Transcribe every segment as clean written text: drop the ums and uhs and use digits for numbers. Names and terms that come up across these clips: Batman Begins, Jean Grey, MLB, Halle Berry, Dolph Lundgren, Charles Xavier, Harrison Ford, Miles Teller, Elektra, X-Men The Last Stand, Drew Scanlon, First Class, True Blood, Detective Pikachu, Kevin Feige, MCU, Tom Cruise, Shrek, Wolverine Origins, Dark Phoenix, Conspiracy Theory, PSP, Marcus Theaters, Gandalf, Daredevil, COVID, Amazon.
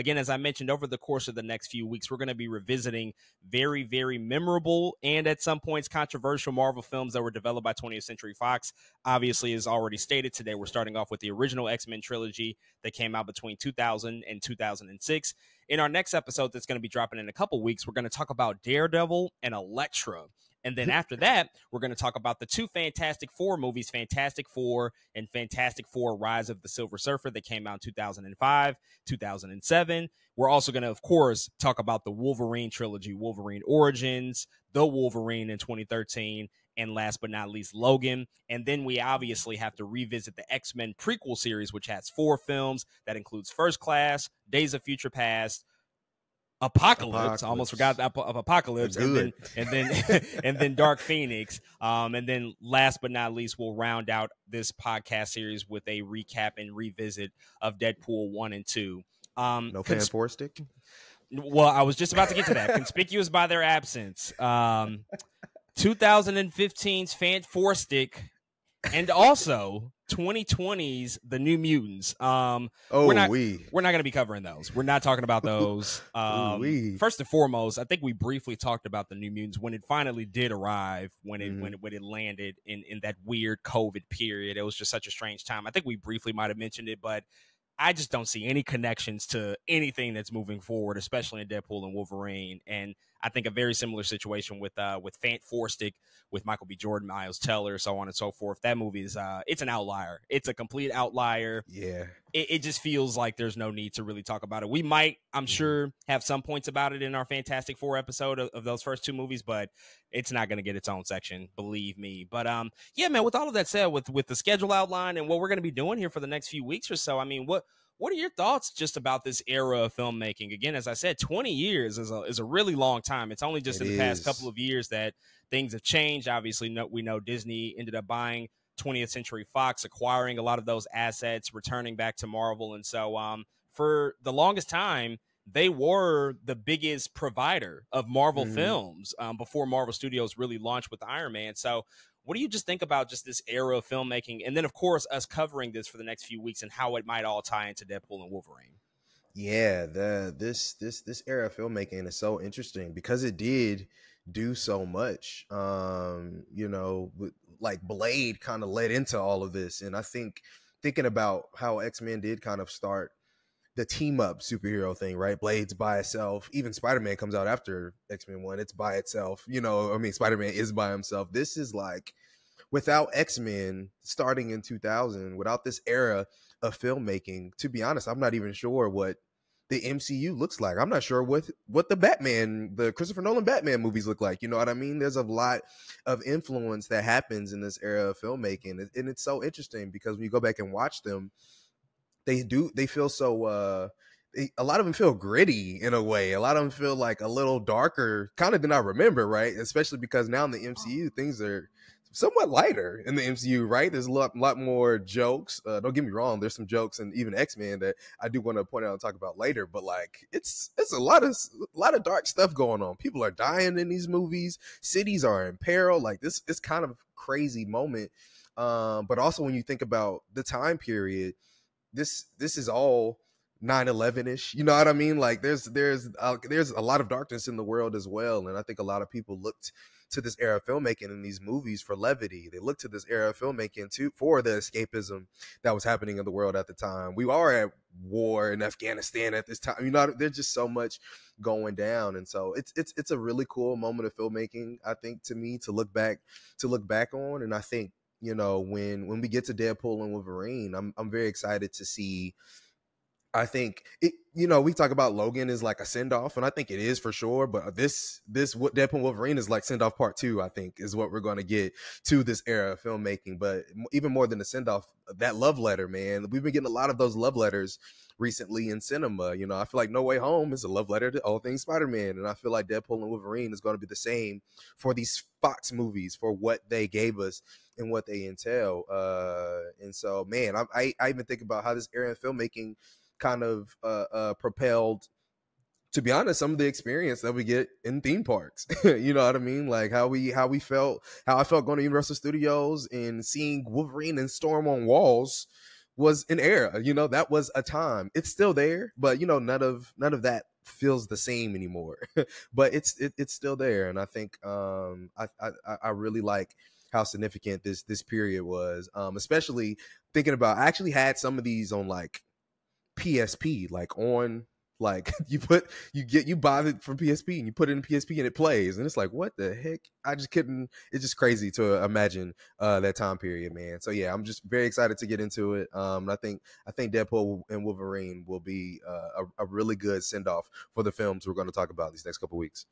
Again, as I mentioned, over the course of the next few weeks, we're going to be revisiting very, very memorable and at some points controversial Marvel films that were developed by 20th Century Fox. Obviously, as already stated today, we're starting off with the original X-Men trilogy that came out between 2000 and 2006. In our next episode that's going to be dropping in a couple weeks, we're going to talk about Daredevil and Elektra. And then after that, we're going to talk about the two Fantastic Four movies, Fantastic Four and Fantastic Four Rise of the Silver Surfer, that came out in 2005, 2007. We're also going to, of course, talk about the Wolverine trilogy, Wolverine Origins, The Wolverine in 2013, and last but not least, Logan. And then we obviously have to revisit the X-Men prequel series, which has 4 films. That includes First Class, Days of Future Past, Apocalypse. I almost forgot of Apocalypse, and then Dark Phoenix, and then last but not least, we'll round out this podcast series with a recap and revisit of Deadpool 1 and 2. No fanforstic. Well, I was just about to get to that. Conspicuous by their absence, 2015's Fantastic Four, and also 2020's The New Mutants. We're not going to be covering those. We're not talking about those. First and foremost, I think we briefly talked about The New Mutants when it finally did arrive, when it landed in that weird COVID period. It was just such a strange time. I think we briefly might have mentioned it, but I just don't see any connections to anything that's moving forward, especially in Deadpool and Wolverine. And I think a very similar situation with Fantastic Four, with Michael B. Jordan, Miles Teller, so on and so forth. That movie is it's an outlier. It's a complete outlier. Yeah. It just feels like there's no need to really talk about it. We might, I'm sure, have some points about it in our Fantastic Four episode of those first 2 movies, but it's not going to get its own section, believe me. But yeah, man, with all of that said, with the schedule outline and what we're going to be doing here for the next few weeks or so, I mean, what are your thoughts just about this era of filmmaking? Again, as I said, 20 years is a really long time. It's only just in the past couple of years that things have changed. Obviously, we know Disney ended up buying 20th Century Fox, acquiring a lot of those assets, returning back to Marvel. And so for the longest time, they were the biggest provider of Marvel films before Marvel Studios really launched with Iron Man. So what do you just think about just this era of filmmaking? And then, of course, us covering this for the next few weeks and how it might all tie into Deadpool and Wolverine. Yeah, this era of filmmaking is so interesting because it did do so much. You know, like Blade kind of led into all of this. And I think thinking about how X-Men did kind of start the team-up superhero thing, right? Blade's by itself. Even Spider-Man comes out after X-Men 1. It's by itself. You know, I mean, Spider-Man is by himself. This is like, without X-Men starting in 2000, without this era of filmmaking, to be honest, I'm not even sure what the MCU looks like. I'm not sure what the Batman, the Christopher Nolan Batman movies look like. You know what I mean? There's a lot of influence that happens in this era of filmmaking. And it's so interesting because when you go back and watch them, they feel so a lot of them feel gritty in a way. A lot of them feel like a little darker kind of than I remember, right? Especially because now in the MCU, things are somewhat lighter in the MCU, right? There's a lot more jokes. Don't get me wrong, there's some jokes and even X-Men that I do want to point out and talk about later, but like it's a lot of dark stuff going on. People are dying in these movies. Cities are in peril. Like it's kind of a crazy moment. But also when you think about the time period, this is all 9/11-ish, you know what I mean? Like there's a lot of darkness in the world as well, and I think a lot of people looked to this era of filmmaking in these movies for levity. They looked to this era of filmmaking too for the escapism that was happening in the world at the time. We are at war in Afghanistan at this time. You know, there's just so much going down, and so it's a really cool moment of filmmaking, I think, to me, to look back on. And I think, you know, when we get to Deadpool and Wolverine, I'm very excited to see. I think it, you know, we talk about Logan is like a send off, and I think it is for sure. But this Deadpool Wolverine is like send off part 2, I think, is what we're going to get to this era of filmmaking. But even more than a send off, that love letter, man, we've been getting a lot of those love letters recently in cinema. You know, I feel like No Way Home is a love letter to all things Spider-Man, and I feel like Deadpool and Wolverine is going to be the same for these Fox movies, for what they gave us and what they entail. And so, man, I even think about how this era of filmmaking kind of propelled, to be honest, some of the experience that we get in theme parks. You know what I mean? Like how I felt going to Universal Studios and seeing Wolverine and Storm on walls was an era, you know, that was a time. It's still there, but you know, none of that feels the same anymore. But it's still there, and I think I really like how significant this period was. Especially thinking about, I actually had some of these on like PSP, like on like you buy it from PSP and you put it in PSP and it plays, and it's like, what the heck? I just couldn't. It's just crazy to imagine that time period, man. So yeah, I'm just very excited to get into it. And I think Deadpool and Wolverine will be a really good send off for the films we're going to talk about these next couple weeks.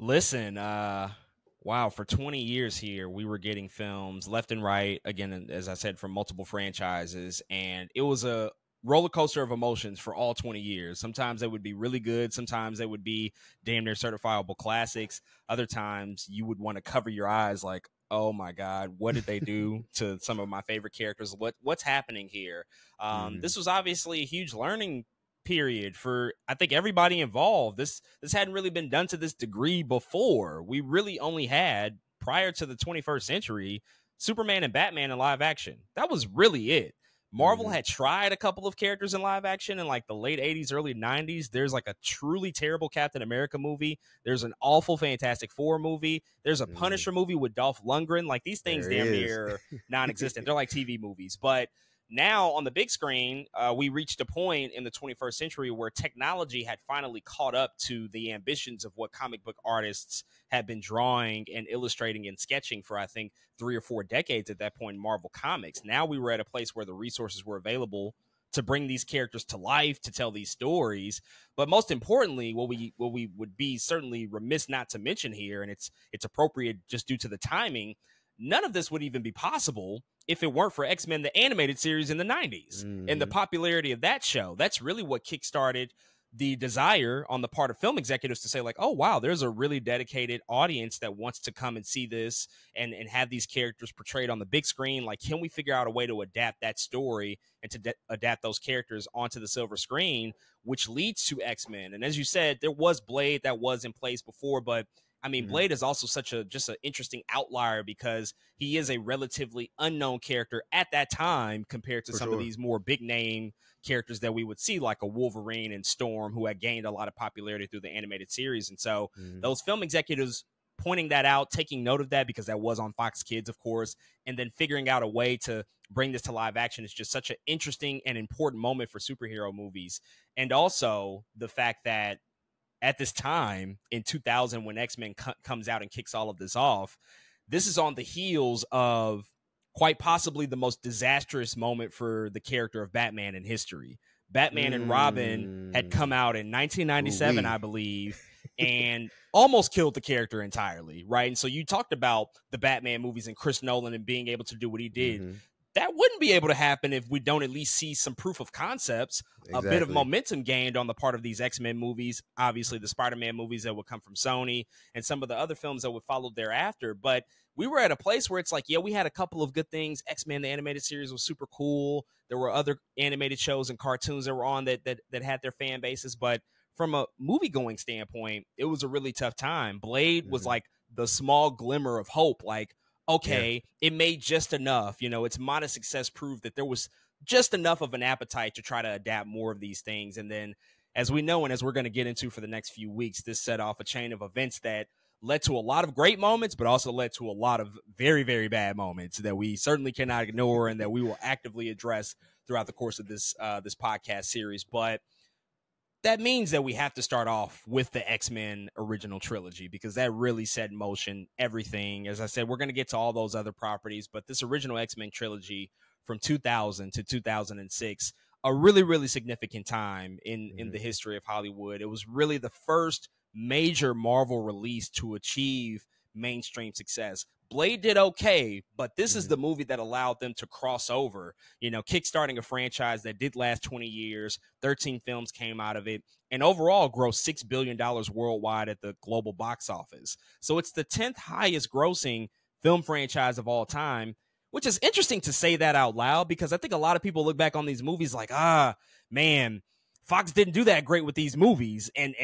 Listen, wow, for 20 years here, we were getting films left and right. Again, as I said, from multiple franchises, and it was a roller coaster of emotions for all 20 years. Sometimes they would be really good. Sometimes they would be damn near certifiable classics. Other times you would want to cover your eyes like, oh my God, what did they do to some of my favorite characters? What's happening here? This was obviously a huge learning period for, I think, everybody involved. This hadn't really been done to this degree before. We really only had, prior to the 21st century, Superman and Batman in live action. That was really it. Marvel had tried a couple of characters in live action in like the late 80s, early 90s. There's like a truly terrible Captain America movie. There's an awful Fantastic Four movie. There's a Punisher movie with Dolph Lundgren. Like, these things damn near non-existent. They're like TV movies. But now on the big screen, we reached a point in the 21st century where technology had finally caught up to the ambitions of what comic book artists had been drawing and illustrating and sketching for, I think, 3 or 4 decades at that point in Marvel Comics. Now we were at a place where the resources were available to bring these characters to life, to tell these stories. But most importantly, what we would be certainly remiss not to mention here, and it's appropriate just due to the timing, none of this would even be possible if it weren't for X-Men, the animated series in the 90s and the popularity of that show. That's really what kickstarted the desire on the part of film executives to say, like, oh, wow, there's a really dedicated audience that wants to come and see this and have these characters portrayed on the big screen. Like, can we figure out a way to adapt that story and to adapt those characters onto the silver screen, which leads to X-Men? And as you said, there was Blade that was in place before, but I mean, Blade is also such an interesting outlier because he is a relatively unknown character at that time compared to some of these more big name characters that we would see, like a Wolverine and Storm, who had gained a lot of popularity through the animated series. And so those film executives pointing that out, taking note of that, because that was on Fox Kids, of course, and then figuring out a way to bring this to live action is just such an interesting and important moment for superhero movies. And also the fact that at this time, in 2000, when X-Men comes out and kicks all of this off, this is on the heels of quite possibly the most disastrous moment for the character of Batman in history. Batman and Robin had come out in 1997, I believe, and almost killed the character entirely, right? And so you talked about the Batman movies and Chris Nolan and being able to do what he did. That wouldn't be able to happen if we don't at least see some proof of concepts, a bit of momentum gained on the part of these X-Men movies, obviously the Spider-Man movies that would come from Sony and some of the other films that would follow thereafter. But we were at a place where it's like, yeah, we had a couple of good things. X-Men, the animated series, was super cool. There were other animated shows and cartoons that were on that had their fan bases. But from a movie-going standpoint, it was a really tough time. Blade was like the small glimmer of hope, like, okay, it made just enough. You know, its modest success proved that there was just enough of an appetite to try to adapt more of these things. And then, as we know, and as we're going to get into for the next few weeks, this set off a chain of events that led to a lot of great moments, but also led to a lot of very, very bad moments that we certainly cannot ignore and that we will actively address throughout the course of this podcast series. But that means that we have to start off with the X-Men original trilogy, because that really set in motion everything. As I said, we're going to get to all those other properties, but this original X-Men trilogy from 2000 to 2006, a really, really significant time in the history of Hollywood. It was really the first major Marvel release to achieve mainstream success. Blade did okay, but this is the movie that allowed them to cross over, you know, kickstarting a franchise that did last 20 years. 13 films came out of it and overall grossed $6 billion worldwide at the global box office. So it's the 10th highest grossing film franchise of all time, which is interesting to say that out loud, because I think a lot of people look back on these movies like, ah, man, Fox didn't do that great with these movies, and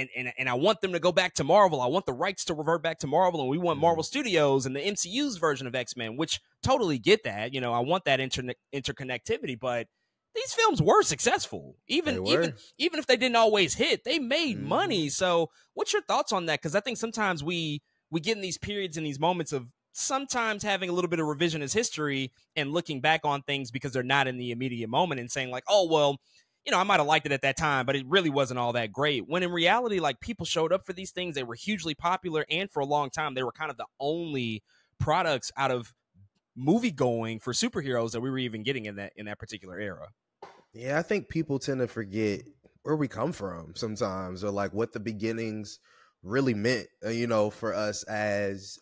I want them to go back to Marvel. I want the rights to revert back to Marvel, and we want Marvel Studios and the MCU's version of X-Men, which totally get that. You know, I want that interconnectivity, but these films were successful. Even if they didn't always hit, they made money. So what's your thoughts on that? Because I think sometimes we get in these periods and these moments of sometimes having a little bit of revisionist history and looking back on things because they're not in the immediate moment and saying like, oh, well, you know, I might have liked it at that time, but it really wasn't all that great. When in reality, like, people showed up for these things. They were hugely popular. And for a long time, they were kind of the only products out of movie going for superheroes that we were even getting in that particular era. Yeah, I think people tend to forget where we come from sometimes, or like what the beginnings really meant, you know, for us as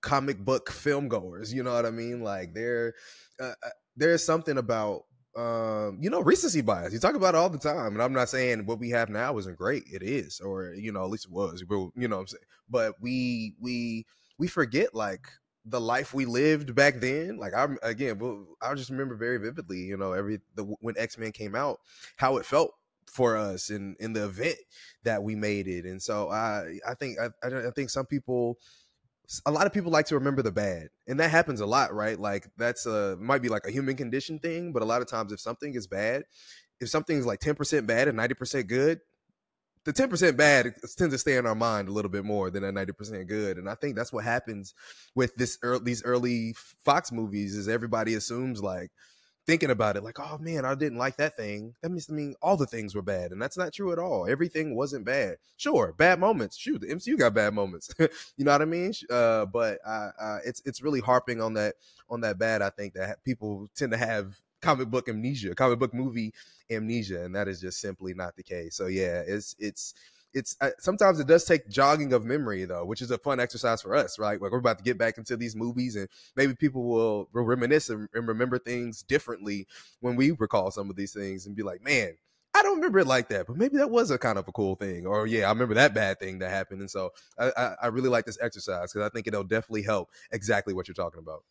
comic book film goers. You know what I mean? Like, there's something about, you know, recency bias. You talk about it all the time, and I'm not saying what we have now isn't great. It is, or, you know, at least it was, you know what I'm saying? But we forget, like, the life we lived back then. Like, I just remember very vividly, you know, when X-Men came out, how it felt for us in the event that we made it. And so I think a lot of people like to remember the bad, and that happens a lot, right? Like, that's might be like a human condition thing, but a lot of times if something is bad, if something's like 10% bad and 90% good, the 10% bad tends to stay in our mind a little bit more than a 90% good. And I think that's what happens with these early Fox movies, is everybody assumes, like, thinking about it, like, oh man, I didn't like that thing. That must mean all the things were bad. And that's not true at all. Everything wasn't bad. Sure, bad moments. Shoot, the MCU got bad moments. You know what I mean? But it's really harping on that bad. I think that people tend to have comic book amnesia, comic book movie amnesia, and that is just simply not the case. So yeah, it's sometimes it does take jogging of memory, though, which is a fun exercise for us, right? Like, we're about to get back into these movies, and maybe people will reminisce and remember things differently when we recall some of these things and be like, man, I don't remember it like that, but maybe that was a kind of a cool thing, or yeah, I remember that bad thing that happened. And so I really like this exercise, because I think it'll definitely help exactly what you're talking about.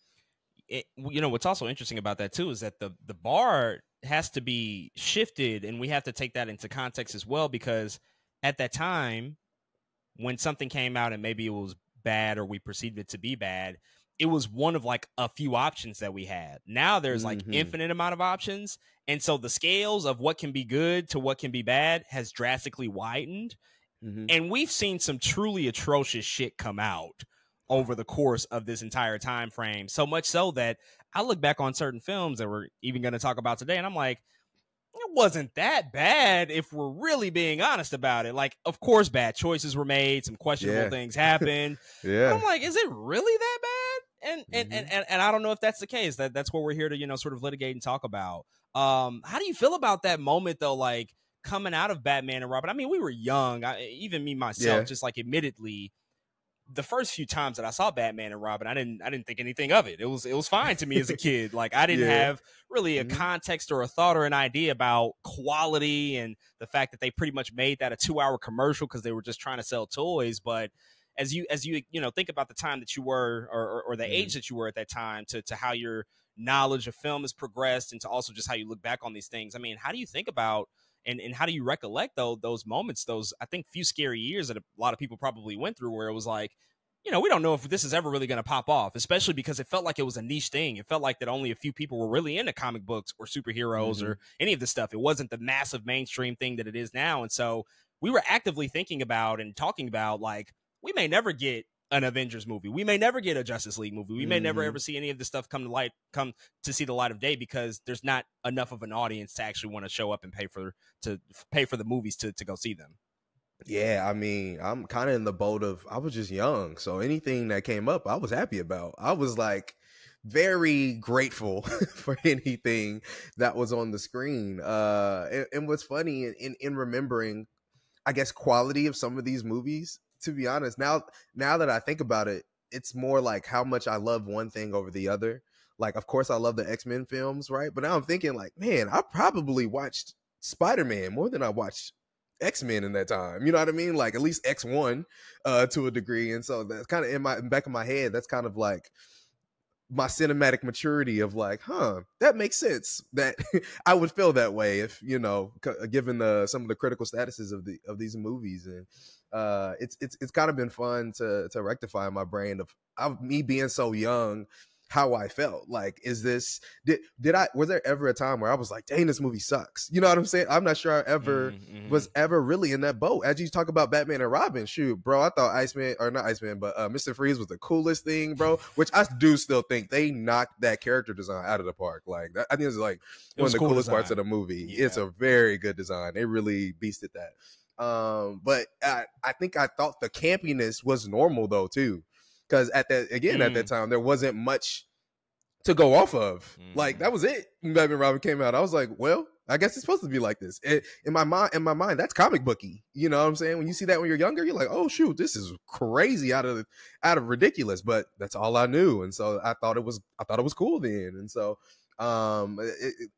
You know, what's also interesting about that too is that the bar has to be shifted, and we have to take that into context as well, because at that time, when something came out and maybe it was bad, or we perceived it to be bad, it was one of like a few options that we had. Now there's like infinite amount of options. And so the scales of what can be good to what can be bad has drastically widened. And we've seen some truly atrocious shit come out over the course of this entire time frame. So much so that I look back on certain films that we're even going to talk about today, and I'm like, it wasn't that bad if we're really being honest about it. Like, of course, bad choices were made. Some questionable things happened. But I'm like, is it really that bad? And I don't know if that's the case. That's what we're here to, you know, sort of litigate and talk about. How do you feel about that moment, though, like, coming out of Batman and Robin? I mean, we were young. Even me, myself, just like, admittedly, the first few times that I saw Batman and Robin, I didn't think anything of it. It was fine to me as a kid. Like, I didn't have really a context or a thought or an idea about quality, and the fact that they pretty much made that a 2-hour commercial because they were just trying to sell toys. But as you think about the time that you were, or the age that you were at that time, to how your knowledge of film has progressed, and to also just how you look back on these things. I mean, how do you think about, and how do you recollect those moments, those, I think, few scary years that a lot of people probably went through, where it was like, you know, we don't know if this is ever really going to pop off, especially because it felt like it was a niche thing. It felt like that only a few people were really into comic books or superheroes or any of this stuff. It wasn't the massive mainstream thing that it is now. And so we were actively thinking about and talking about, like, we may never get an Avengers movie. We may never get a Justice League movie. We may never ever see any of this stuff come to see the light of day, because there's not enough of an audience to actually want to show up and pay for the movies to go see them. Yeah, I mean, I'm kind of in the boat of, I was just young, so anything that came up, I was happy about. I was like very grateful for anything that was on the screen. And what's funny in remembering, I guess, quality of some of these movies, to be honest, now that I think about it, it's more like how much I love one thing over the other. Like, of course, I love the X-Men films, right? But now I'm thinking, like, man, I probably watched Spider-Man more than I watched X-Men in that time. You know what I mean? Like, at least X1 to a degree. And so that's kind of in the back of my head. That's kind of like my cinematic maturity of like, huh, that makes sense that I would feel that way if, you know, given some of the critical statuses of these movies. And it's kind of been fun to rectify my brain of me being so young, how I felt. Like, is this, was there ever a time where I was like, dang, this movie sucks? You know what I'm saying? I'm not sure I ever was ever really in that boat. As you talk about Batman and Robin, shoot, bro, I thought Mr. Freeze was the coolest thing, bro, which I do still think they knocked that character design out of the park. Like, that, I think it's like one of the coolest parts of the movie. Yeah. It's a very good design. They really beasted that. But I think I thought the campiness was normal though too. Because at that time, there wasn't much to go off of. Like, that was it. When Batman and Robin came out, I was like, well, I guess it's supposed to be like this. In my mind, that's comic booky. You know what I'm saying? When you see that when you're younger, you're like, oh shoot, this is crazy, out of ridiculous. But that's all I knew, and so I thought it was cool then. And so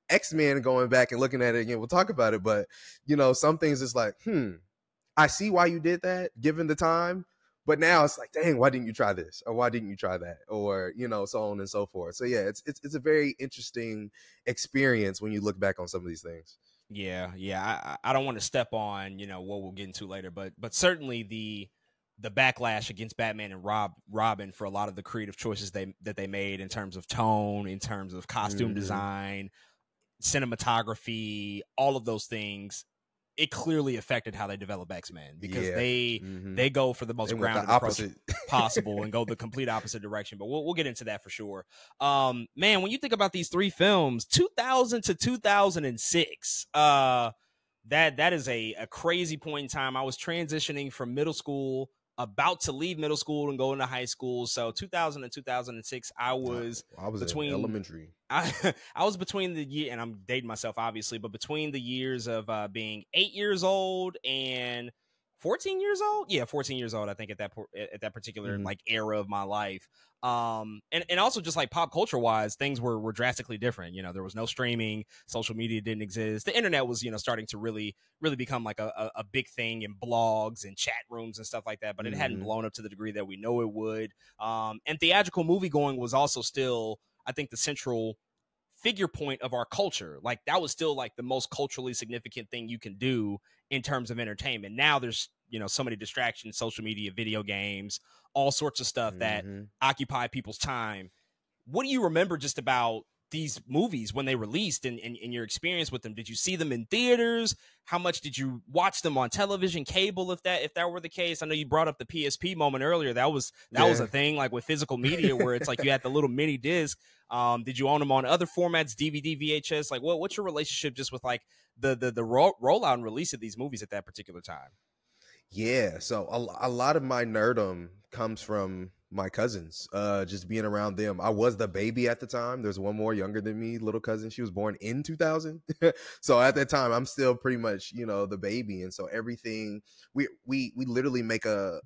X-Men, going back and looking at it again, we'll talk about it. But you know, some things it's like, I see why you did that given the time. But now it's like, dang, why didn't you try this? Or why didn't you try that? Or, you know, so on and so forth. So, yeah, it's a very interesting experience when you look back on some of these things. Yeah, yeah. I don't want to step on, you know, what we'll get into later. But certainly the backlash against Batman and Robin for a lot of the creative choices that they made in terms of tone, in terms of costume design, cinematography, all of those things. It clearly affected how they develop X-Men, because they go for the most grounded approach possible and go the complete opposite direction. But we'll get into that for sure. Man, when you think about these three films, 2000 to 2006, that is a crazy point in time. I was transitioning from middle school, about to leave middle school and go into high school. So 2000 and 2006, I was between elementary. I was between the year, and I'm dating myself obviously, but between the years of being 8 years old and 14 years old. Yeah, 14 years old, I think, at that particular like era of my life. And also just like pop culture wise, things were drastically different. You know, there was no streaming, social media didn't exist. The internet was, you know, starting to really, really become like a big thing in blogs and chat rooms and stuff like that, but it hadn't blown up to the degree that we know it would. And theatrical movie going was also still, I think, the central figure point of our culture. Like, that was still like the most culturally significant thing you can do in terms of entertainment. Now there's, you know, so many distractions, social media, video games, all sorts of stuff that occupy people's time. What do you remember just about these movies when they released and your experience with them? Did you see them in theaters? How much did you watch them on television, cable, if that were the case? I know you brought up the PSP moment earlier. That was a thing, like with physical media, where it's like you had the little mini disc. Did you own them on other formats, DVD, VHS? Like, what's your relationship just with like the rollout and release of these movies at that particular time? Yeah, so a lot of my nerdom comes from my cousins, just being around them. I was the baby at the time. There's one more younger than me, little cousin. She was born in 2000. So at that time, I'm still pretty much, you know, the baby. And so everything, we literally make a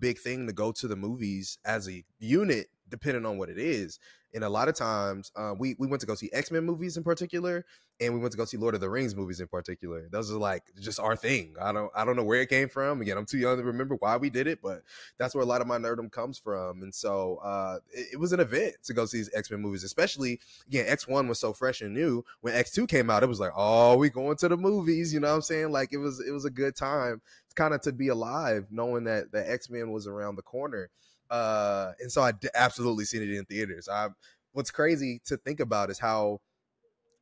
big thing to go to the movies as a unit, depending on what it is. And a lot of times we went to go see X-Men movies in particular, and we went to go see Lord of the Rings movies in particular. Those are like just our thing. I don't know where it came from. Again, I'm too young to remember why we did it, but that's where a lot of my nerdom comes from. And so it was an event to go see these X-Men movies, especially, again, X1 was so fresh and new. When X2 came out, it was like, oh, we going to the movies, you know what I'm saying? Like, it was a good time kind of to be alive, knowing that the X-Men was around the corner. And so I absolutely seen it in theaters. What's crazy to think about is how,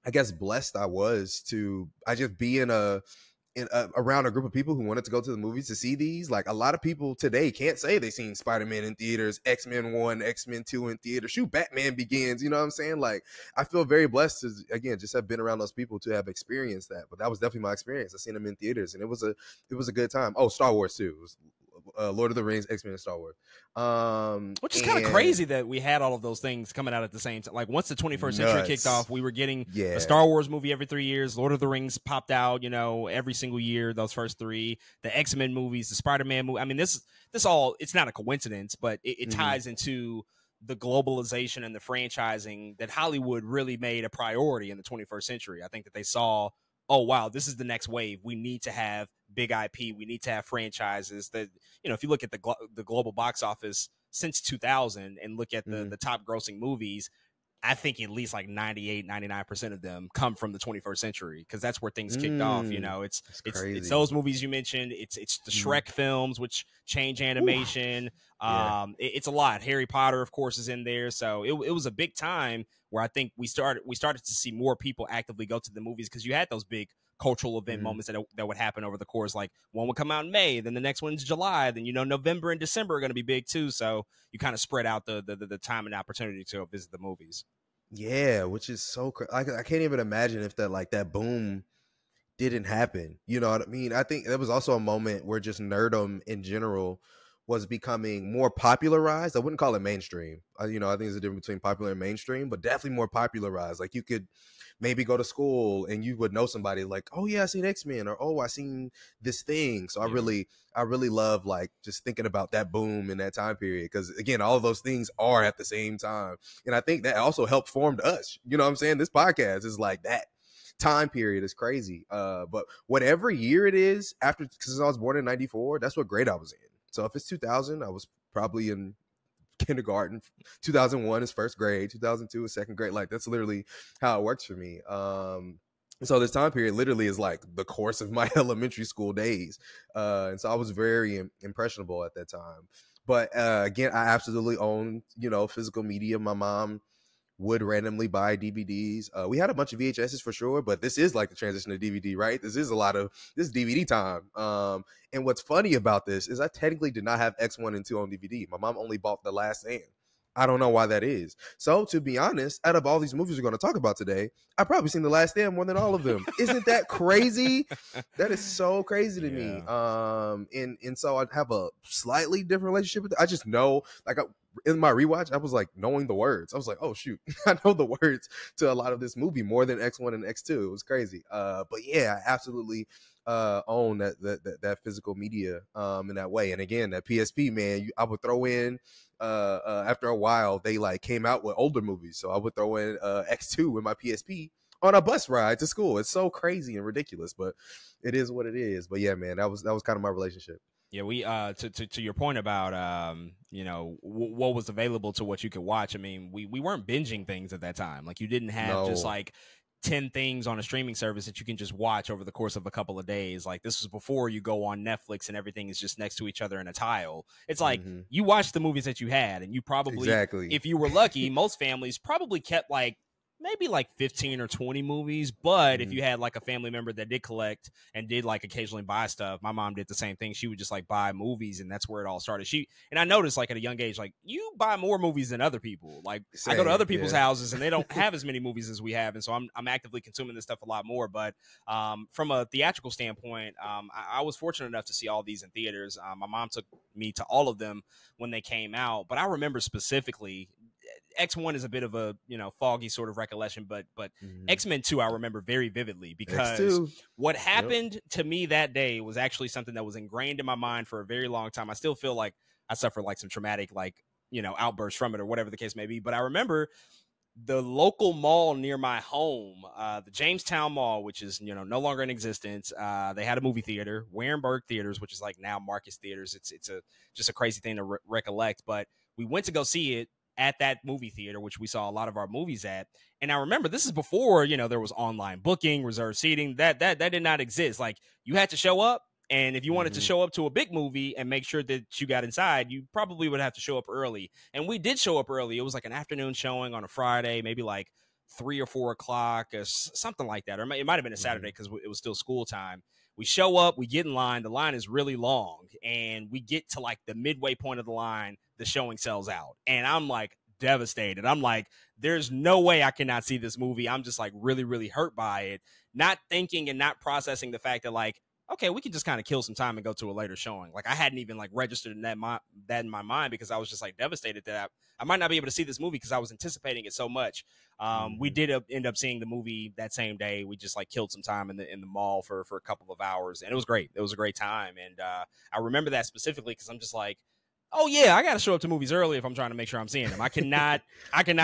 I guess, blessed I was to just be around a group of people who wanted to go to the movies to see these. Like, a lot of people today can't say they seen Spider-Man in theaters, X-Men 1, X-Men 2 in theaters, shoot, Batman Begins, you know what I'm saying? Like, I feel very blessed to, again, just have been around those people to have experienced that. But that was definitely my experience. I seen them in theaters, and it was a good time. Oh, Star Wars too. It was Lord of the Rings, X-Men, and Star Wars. Which is kind of crazy that we had all of those things coming out at the same time. Like, once the 21st century kicked off, we were getting a Star Wars movie every 3 years. Lord of the Rings popped out, you know, every single year, those first three. The X-Men movies, the Spider-Man movie. I mean, this all, it's not a coincidence, but it ties into the globalization and the franchising that Hollywood really made a priority in the 21st century. I think that they saw, oh, wow, this is the next wave. We need to have big IP. We need to have franchises that, you know, if you look at the global box office since 2000 and look at the top grossing movies, I think at least like 98, 99% of them come from the 21st century, because that's where things kicked off. You know, it's those movies you mentioned. It's the Shrek films, which change animation. Yeah. It's a lot. Harry Potter, of course, is in there. So it was a big time where I think we started to see more people actively go to the movies, because you had those big cultural event moments that would happen over the course. Like one would come out in May, then the next one's July, then, you know, November and December are going to be big too. So you kind of spread out the time and opportunity to visit the movies. Yeah, which is so I can't even imagine if that boom didn't happen. You know what I mean? I think there was also a moment where just nerdom in general was becoming more popularized. I wouldn't call it mainstream. You know, I think there's a difference between popular and mainstream, but definitely more popularized. Like you could maybe go to school and you would know somebody like, oh yeah, I seen X-Men, or oh, I seen this thing. So I really love like just thinking about that boom in that time period. Cause again, all of those things are at the same time. And I think that also helped form us. You know what I'm saying? This podcast is like that time period is crazy. But whatever year it is after, cause I was born in 94, that's what grade I was in. So if it's 2000, I was probably in kindergarten. 2001 is first grade. 2002 is second grade. Like, that's literally how it works for me. So this time period literally is like the course of my elementary school days. And so I was very impressionable at that time. But again, I absolutely own, you know, physical media. My mom would randomly buy DVDs. We had a bunch of VHSs for sure, but this is like the transition to DVD, right? This is DVD time. And what's funny about this is I technically did not have X1 and 2 on DVD. My mom only bought The Last Stand. I don't know why that is. So to be honest, out of all these movies we're going to talk about today, I've probably seen The Last Stand more than all of them. Isn't that crazy? That is so crazy to me. And so I have a slightly different relationship with it. I just know, like, in my rewatch, I was like knowing the words. I was like, oh shoot, I know the words to a lot of this movie more than X1 and X2. It was crazy. But yeah, I absolutely own that physical media in that way. And again, that PSP, man, I would throw in after a while, they like came out with older movies. So I would throw in X2 with my PSP on a bus ride to school. It's so crazy and ridiculous, but it is what it is. But yeah, man, that was kind of my relationship. Yeah, we to your point about you know, what was available to what you could watch. I mean, we weren't binging things at that time. Like, you didn't have just like 10 things on a streaming service that you can just watch over the course of a couple of days. Like, this was before you go on Netflix and everything is just next to each other in a tile. It's like you watch the movies that you had, and you probably, if you were lucky, most families probably kept like maybe like 15 or 20 movies. But if you had like a family member that did collect and did like occasionally buy stuff, my mom did the same thing. She would just like buy movies, and that's where it all started. And I noticed like at a young age, like, you buy more movies than other people. Like, same, I go to other people's houses and they don't have as many movies as we have. And so I'm actively consuming this stuff a lot more. But from a theatrical standpoint, I was fortunate enough to see all these in theaters. My mom took me to all of them when they came out. But I remember specifically, X1 is a bit of a, you know, foggy sort of recollection, but X-Men 2 I remember very vividly, because what happened to me that day was actually something that was ingrained in my mind for a very long time. I still feel like I suffered like some traumatic, like, you know, outbursts from it or whatever the case may be. But I remember the local mall near my home, the Jamestown Mall, which is, you know, no longer in existence. They had a movie theater, Warenberg Theaters, which is like now Marcus Theaters. It's just a crazy thing to recollect. But we went to go see it at that movie theater, which we saw a lot of our movies at. And I remember this is before, you know, there was online booking, reserved seating, that did not exist. Like, you had to show up, and if you wanted to show up to a big movie and make sure that you got inside, you probably would have to show up early. And we did show up early. It was like an afternoon showing on a Friday, maybe like 3 or 4 o'clock or something like that. Or it might've been a Saturday, because it was still school time. We show up, we get in line. The line is really long, and we get to like the midway point of the line. The showing sells out, and I'm like devastated. I'm like, there's no way I cannot see this movie. I'm just like really, really hurt by it. Not thinking and not processing the fact that like, okay, we can just kind of kill some time and go to a later showing. Like, I hadn't even like registered that in my mind, because I was just like devastated that I might not be able to see this movie, because I was anticipating it so much. We did end up seeing the movie that same day. We just like killed some time in the mall for a couple of hours, and it was great. It was a great time. And I remember that specifically, because I'm just like, oh yeah, I got to show up to movies early if I'm trying to make sure I'm seeing them. I cannot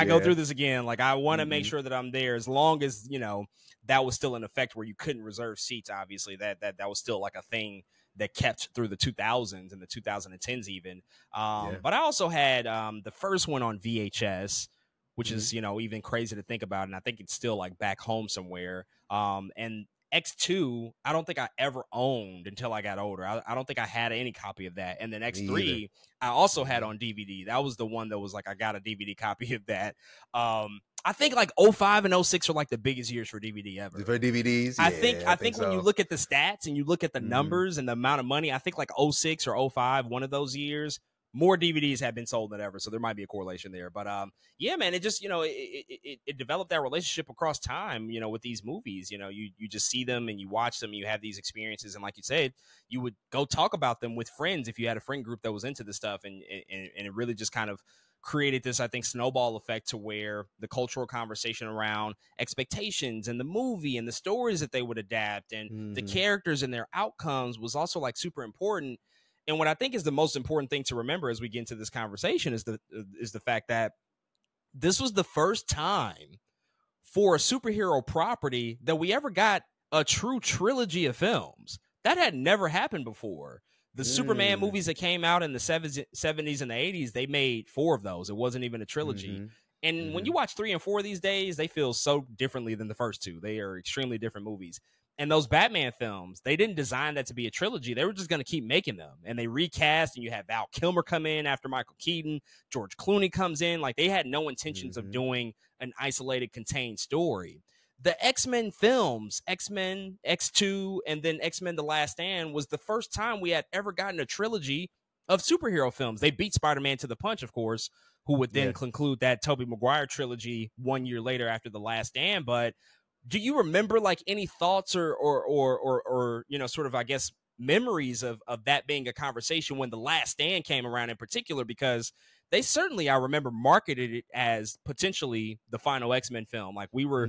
go through this again. Like, I want to make sure that I'm there, as long as, you know, that was still in effect where you couldn't reserve seats. Obviously that was still like a thing that kept through the 2000s and the 2010s even. But I also had the first one on VHS, which is, you know, even crazy to think about. And I think it's still like back home somewhere. And X2, I don't think I ever owned until I got older. I don't think I had any copy of that. And then X3, I also had on DVD. That was the one that was like, I got a DVD copy of that. I think like 05 and 06 are like the biggest years for DVD ever. For DVDs? I think when you look at the stats and you look at the numbers and the amount of money, I think like 06 or 05, one of those years, more DVDs have been sold than ever. So there might be a correlation there. But yeah, man, it just, you know, it developed that relationship across time, you know, with these movies. You know, you just see them and you watch them and you have these experiences. And like you said, you would go talk about them with friends if you had a friend group that was into this stuff. And it really just kind of created this, I think, snowball effect to where the cultural conversation around expectations and the movie and the stories that they would adapt and the characters and their outcomes was also like super important. And what I think is the most important thing to remember as we get into this conversation is the fact that this was the first time for a superhero property that we ever got a true trilogy of films. That had never happened before. The Superman movies that came out in the 70s and the 80s, they made 4 of those. It wasn't even a trilogy. And when you watch 3 and 4 these days, they feel so differently than the first 2. They are extremely different movies. And those Batman films, they didn't design that to be a trilogy. They were just going to keep making them. And they recast, and you have Val Kilmer come in after Michael Keaton. George Clooney comes in. Like, they had no intentions of doing an isolated, contained story. The X-Men films, X-Men, X2, and then X-Men The Last Stand was the first time we had ever gotten a trilogy of superhero films. They beat Spider-Man to the punch, of course, who would then conclude that Tobey Maguire trilogy 1 year later after The Last Stand. But do you remember like any thoughts or you know, sort of, I guess, memories of that being a conversation when The Last Stand came around in particular? Because they certainly, I remember, marketed it as potentially the final X-Men film. Like we were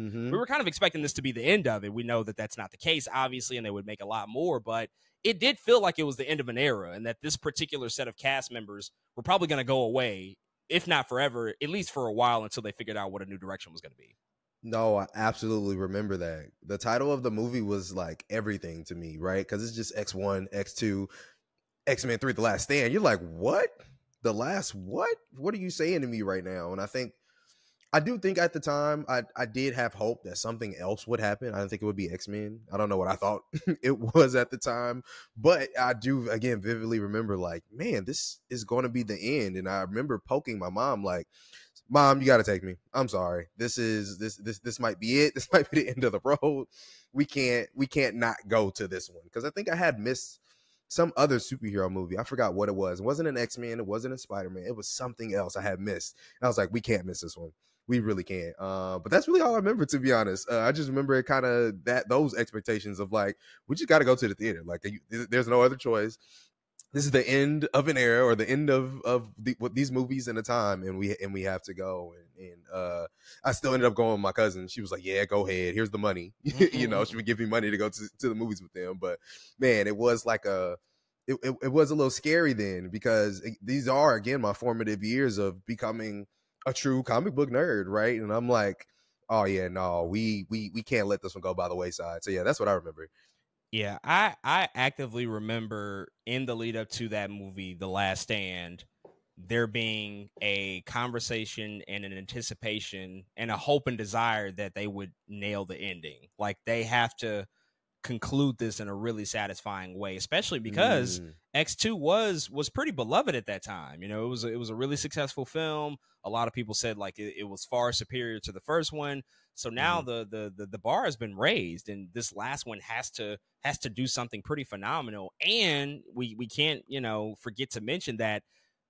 kind of expecting this to be the end of it. We know that that's not the case, obviously, and they would make a lot more, but it did feel like it was the end of an era and that this particular set of cast members were probably going to go away, if not forever, at least for a while until they figured out what a new direction was going to be. No, I absolutely remember that. The title of the movie was like everything to me, right? Because it's just X1, X2, X-Men 3, The Last Stand. You're like, what? The last what? What are you saying to me right now? And I do think at the time, I did have hope that something else would happen. I didn't think it would be X-Men. I don't know what I thought it was at the time. But I do, again, vividly remember like, man, this is going to be the end. And I remember poking my mom like, Mom, you got to take me. I'm sorry. This might be it. This might be the end of the road. We can't not go to this one. Because I think I had missed some other superhero movie. I forgot what it was. It wasn't an X-Men. It wasn't a Spider-Man. It was something else I had missed. And I was like, we can't miss this one. We really can't. But that's really all I remember, to be honest. I just remember kind of those expectations of like, we just got to go to the theater. Like, there's no other choice. This is the end of an era, or the end of these movies in a time, and we have to go. And I still ended up going with my cousin. She was like, "Yeah, go ahead. Here's the money." You know, she would give me money to go to the movies with them. But man, it was like it was a little scary then, because these are, again, my formative years of becoming a true comic book nerd, right? And I'm like, oh yeah, no, we can't let this one go by the wayside. So yeah, that's what I remember. Yeah, I actively remember in the lead up to that movie, The Last Stand, there being a conversation and an anticipation and a hope and desire that they would nail the ending. Like, they have to conclude this in a really satisfying way, especially because X2 was pretty beloved at that time. You know, it was a really successful film. A lot of people said like it was far superior to the first one. So now the bar has been raised, and this last one has to do something pretty phenomenal. And we can't, you know, forget to mention that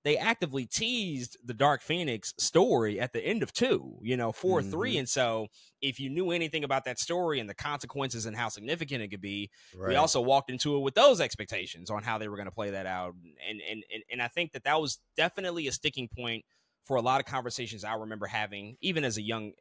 they actively teased the Dark Phoenix story at the end of 2, you know, 4, 3. And so if you knew anything about that story and the consequences and how significant it could be, we also walked into it with those expectations on how they were going to play that out. And I think that was definitely a sticking point for a lot of conversations I remember having, even as a young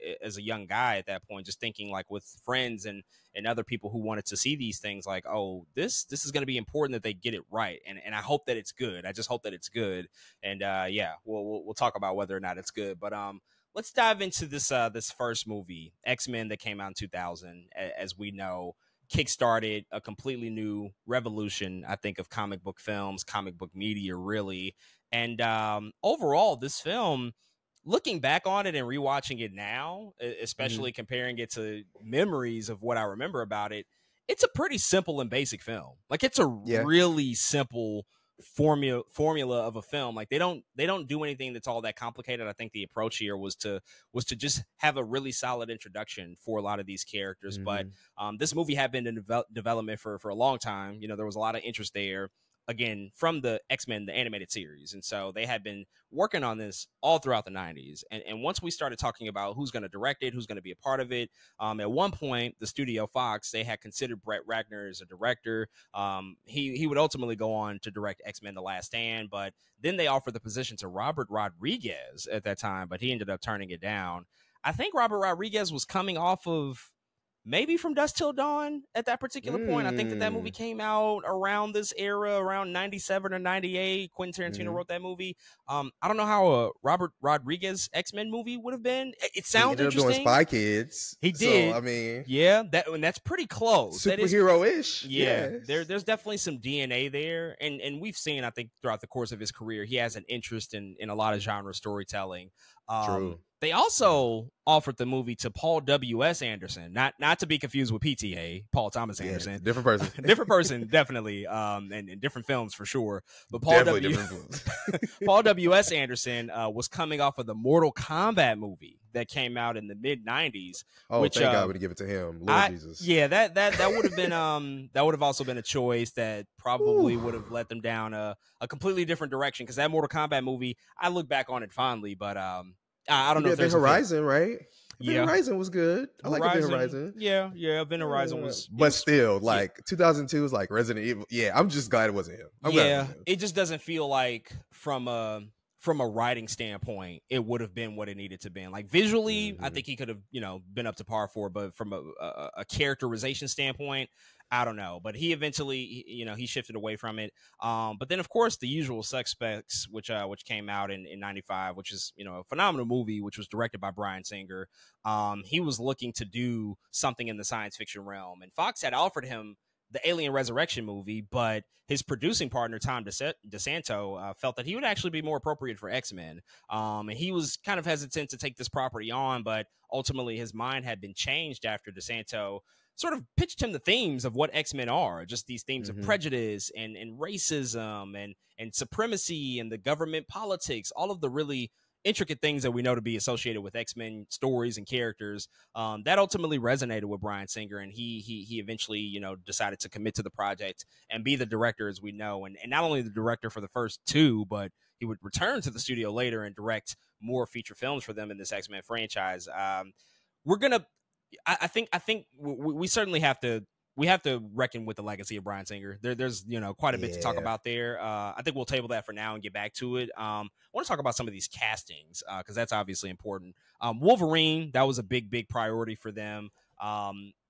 guy at that point, just thinking like with friends and other people who wanted to see these things, like, oh, this is going to be important that they get it right, and I hope that it's good. I just hope that it's good, and yeah, we'll talk about whether or not it's good, but let's dive into this first movie, X-Men, that came out in 2000, as we know. kickstarted a completely new revolution, I think, of comic book films, comic book media, really. And overall, this film, looking back on it and rewatching it now, especially comparing it to memories of what I remember about it, it's a pretty simple and basic film. Like, it's a really simple formula of a film. Like, they don't do anything that's all that complicated. I think the approach here was to just have a really solid introduction for a lot of these characters. But this movie had been in development for a long time. You know, there was a lot of interest there, again, from the X-Men, the animated series. And so they had been working on this all throughout the 90s. And once we started talking about who's going to direct it, who's going to be a part of it, at one point, the studio Fox, they had considered Brett Ratner as a director. He would ultimately go on to direct X-Men The Last Stand, but then they offered the position to Robert Rodriguez at that time, but he ended up turning it down. I think Robert Rodriguez was coming off of maybe From Dusk Till Dawn at that particular point. I think that movie came out around this era, around 97 or 98. Quentin Tarantino wrote that movie. I don't know how a Robert Rodriguez X-Men movie would have been. It sounds interesting. He ended up doing Spy Kids. He did. So, I mean, yeah, that's pretty close. Superhero-ish. Yeah, yes. There's definitely some DNA there. And we've seen, I think, throughout the course of his career, he has an interest in a lot of genre storytelling. True. They also offered the movie to Paul W. S. Anderson, not to be confused with PTA, Paul Thomas Anderson. Yeah, different person. Different person, definitely, and different films for sure. But Paul W. S. Anderson was coming off of the Mortal Kombat movie that came out in the mid-90s. Oh, which, thank God, would give it to him. Lord Jesus. Yeah, that would have been that would have also been a choice that probably would have let them down a completely different direction, because that Mortal Kombat movie, I look back on it fondly, but I don't know if there's Horizon, right? Yeah. Event Horizon was good. I like Event Horizon. Yeah. Event Horizon was... But still, like, 2002 was like Resident Evil. Yeah, I'm just glad it wasn't him. It just doesn't feel like from a writing standpoint, it would have been what it needed to be. Like, visually, I think he could have, been up to par for, but from a characterization standpoint, I don't know. But he eventually, he shifted away from it. But then, of course, The Usual Suspects, which came out in 95, which is, a phenomenal movie, which was directed by Bryan Singer. He was looking to do something in the science fiction realm. And Fox had offered him the Alien Resurrection movie, but his producing partner, Tom DeSanto, felt that he would actually be more appropriate for X-Men. And he was kind of hesitant to take this property on, but ultimately his mind had been changed after DeSanto sort of pitched him the themes of what X-Men are, just these themes of prejudice and racism and supremacy and the government politics, all of the really intricate things that we know to be associated with X-Men stories and characters. That ultimately resonated with Bryan Singer, and he eventually, decided to commit to the project and be the director, as we know, and not only the director for the first two, but he would return to the studio later and direct more feature films for them in this X-Men franchise. I think we certainly have to reckon with the legacy of Bryan Singer. There's quite a bit to talk about there. I think we'll table that for now and get back to it. I want to talk about some of these castings because that's obviously important. Wolverine, that was a big priority for them.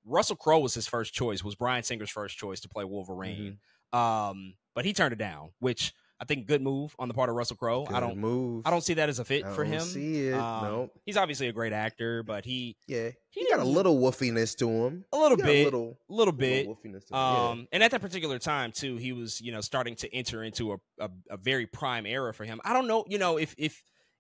Russell Crowe was his first choice, was Bryan Singer's first choice to play Wolverine, but he turned it down, which I think good move on the part of Russell Crowe. I don't see that as a fit for him. See it. Nope. He's obviously a great actor, but he got a little woofiness to him. A little bit. And at that particular time too, he was, starting to enter into a very prime era for him. I don't know, if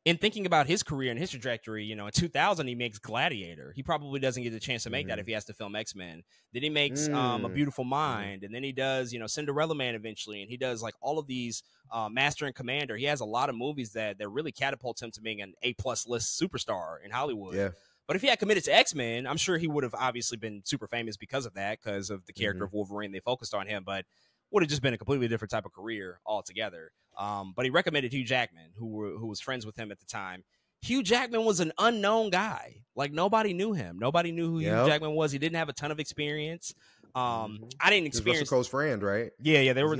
in thinking about his career and his trajectory, in 2000 he makes Gladiator. He probably doesn't get the chance to make that if he has to film X-Men. Then he makes A Beautiful Mind, and then he does, Cinderella Man eventually, and he does like all of these Master and Commander. He has a lot of movies that really catapults him to being an A+ list superstar in Hollywood. Yeah. But if he had committed to X-Men, I'm sure he would have obviously been super famous because of that, because of the character of Wolverine. They focused on him, but would have just been a completely different type of career altogether. But he recommended Hugh Jackman, who was friends with him at the time. Hugh Jackman was an unknown guy. Like, nobody knew him. Nobody knew who Hugh Jackman was. He didn't have a ton of experience. I didn't experience. Russell Crowe's friend, right? Yeah. They were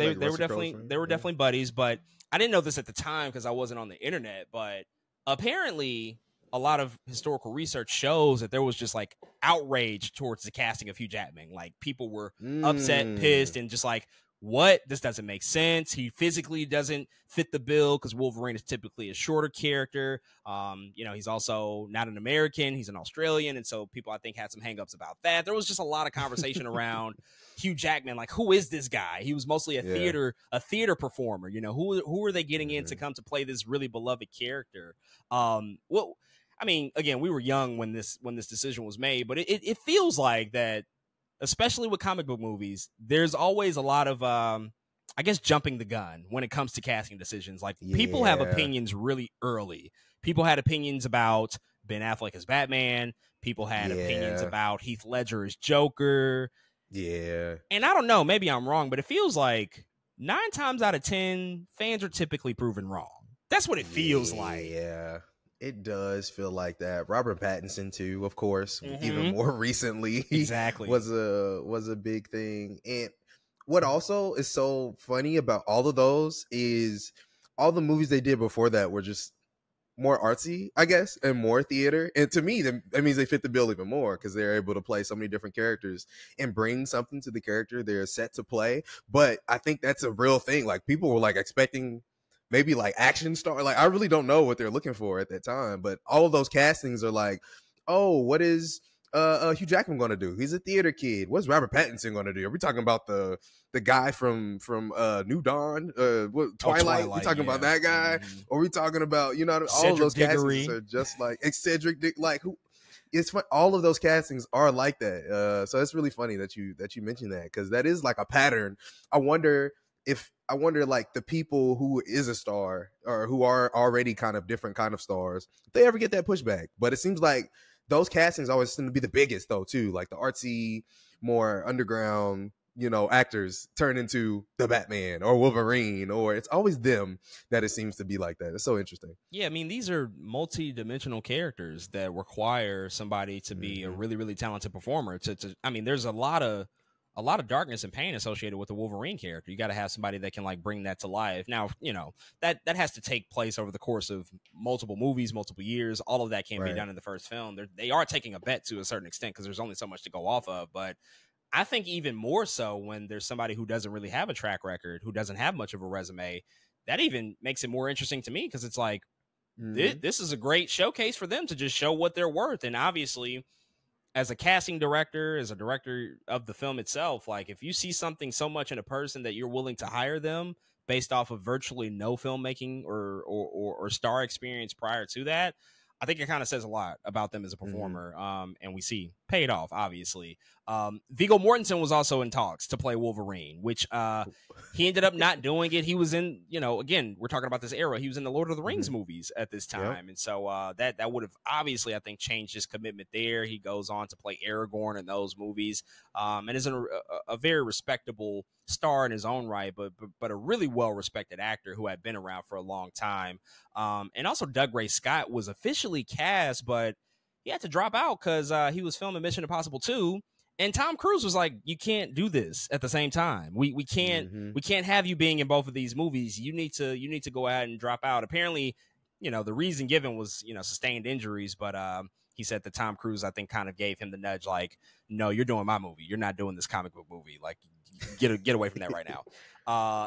definitely buddies, but I didn't know this at the time because I wasn't on the internet. But apparently, a lot of historical research shows that there was just like outrage towards the casting of Hugh Jackman. Like, people were upset, pissed, and just like, what? This doesn't make sense. He physically doesn't fit the bill because Wolverine is typically a shorter character. You know, he's also not an American. He's an Australian. And so people, I think, had some hangups about that. There was just a lot of conversation around Hugh Jackman. Like, who is this guy? He was mostly a theater performer. You know, who are they getting in to come to play this really beloved character? Well, I mean, again, we were young when this decision was made, but it feels like that, especially with comic book movies, there's always a lot of, I guess, jumping the gun when it comes to casting decisions. Like, people have opinions really early. People had opinions about Ben Affleck as Batman. People had opinions about Heath Ledger as Joker. Yeah. And I don't know, maybe I'm wrong, but it feels like 9 times out of 10, fans are typically proven wrong. That's what it feels like. Yeah. It does feel like that. Robert Pattinson too, of course, even more recently. Exactly. was a big thing. And what also is so funny about all of those is all the movies they did before that were just more artsy, I guess, and more theater. And to me, that means they fit the bill even more because they're able to play so many different characters and bring something to the character they're set to play. But I think that's a real thing. Like, people were like expecting maybe like action star. Like, I really don't know what they're looking for at that time, but all of those castings are like, oh, what is Hugh Jackman going to do? He's a theater kid. What's Robert Pattinson going to do? Are we talking about the guy from New Dawn, Twilight? We're talking about that guy? Or are we talking about, you know, all of those castings are just like eccentric Dick, like, who? It's fun. All of those castings are like that. So it's really funny that you mentioned that, because that is like a pattern. I wonder like the people who is a star or who are already kind of different kind of stars, if they ever get that pushback. But it seems like those castings always seem to be the biggest though too, like the artsy, more underground, you know, actors turn into the Batman or Wolverine, or it's always them that it seems to be like that. It's so interesting. Yeah, I mean, these are multi-dimensional characters that require somebody to be a really, really talented performer. I mean, there's a lot of darkness and pain associated with the Wolverine character. You got to have somebody that can like bring that to life. Now, you know, that has to take place over the course of multiple movies, multiple years. All of that can't be done in the first film. They are taking a bet to a certain extent because there's only so much to go off of. But I think even more so when there's somebody who doesn't really have a track record, who doesn't have much of a resume, that even makes it more interesting to me, because it's like, this is a great showcase for them to just show what they're worth. And obviously, as a casting director, as a director of the film itself, like, if you see something so much in a person that you're willing to hire them based off of virtually no filmmaking or star experience prior to that, I think it kind of says a lot about them as a performer. And we see paid off, obviously. Viggo Mortensen was also in talks to play Wolverine, which he ended up not doing it. He was in, you know, again, we're talking about this era. He was in the Lord of the Rings movies at this time. And so that would have obviously, I think, changed his commitment there. He goes on to play Aragorn in those movies, and is a very respectable star in his own right, but a really well-respected actor who had been around for a long time. And also Doug Ray Scott was officially cast, but he had to drop out because he was filming Mission Impossible 2, and Tom Cruise was like, you can't do this at the same time. We can't have you being in both of these movies. You need to go ahead and drop out. Apparently, you know, the reason given was, you know, sustained injuries, but he said that Tom Cruise, I think, kind of gave him the nudge, like, no, you're doing my movie. You're not doing this comic book movie. Like, get away from that right now.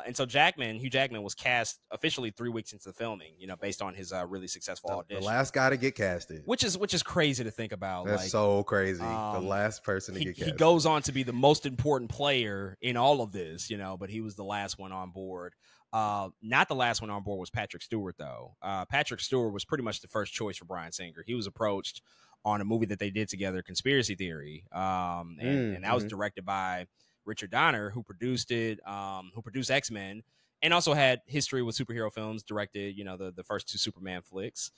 And so Hugh Jackman was cast officially 3 weeks into the filming, you know, based on his really successful audition. The last guy to get casted. Which is crazy to think about. That's like, so crazy. The last person to get casted. He goes on to be the most important player in all of this, you know, but he was the last one on board. Not the last one on board was Patrick Stewart, though. Patrick Stewart was pretty much the first choice for Bryan Singer. He was approached on a movie that they did together, Conspiracy Theory, and that was directed by Richard Donner, who produced it, who produced X-Men, and also had history with superhero films, directed, you know, the first two Superman flicks.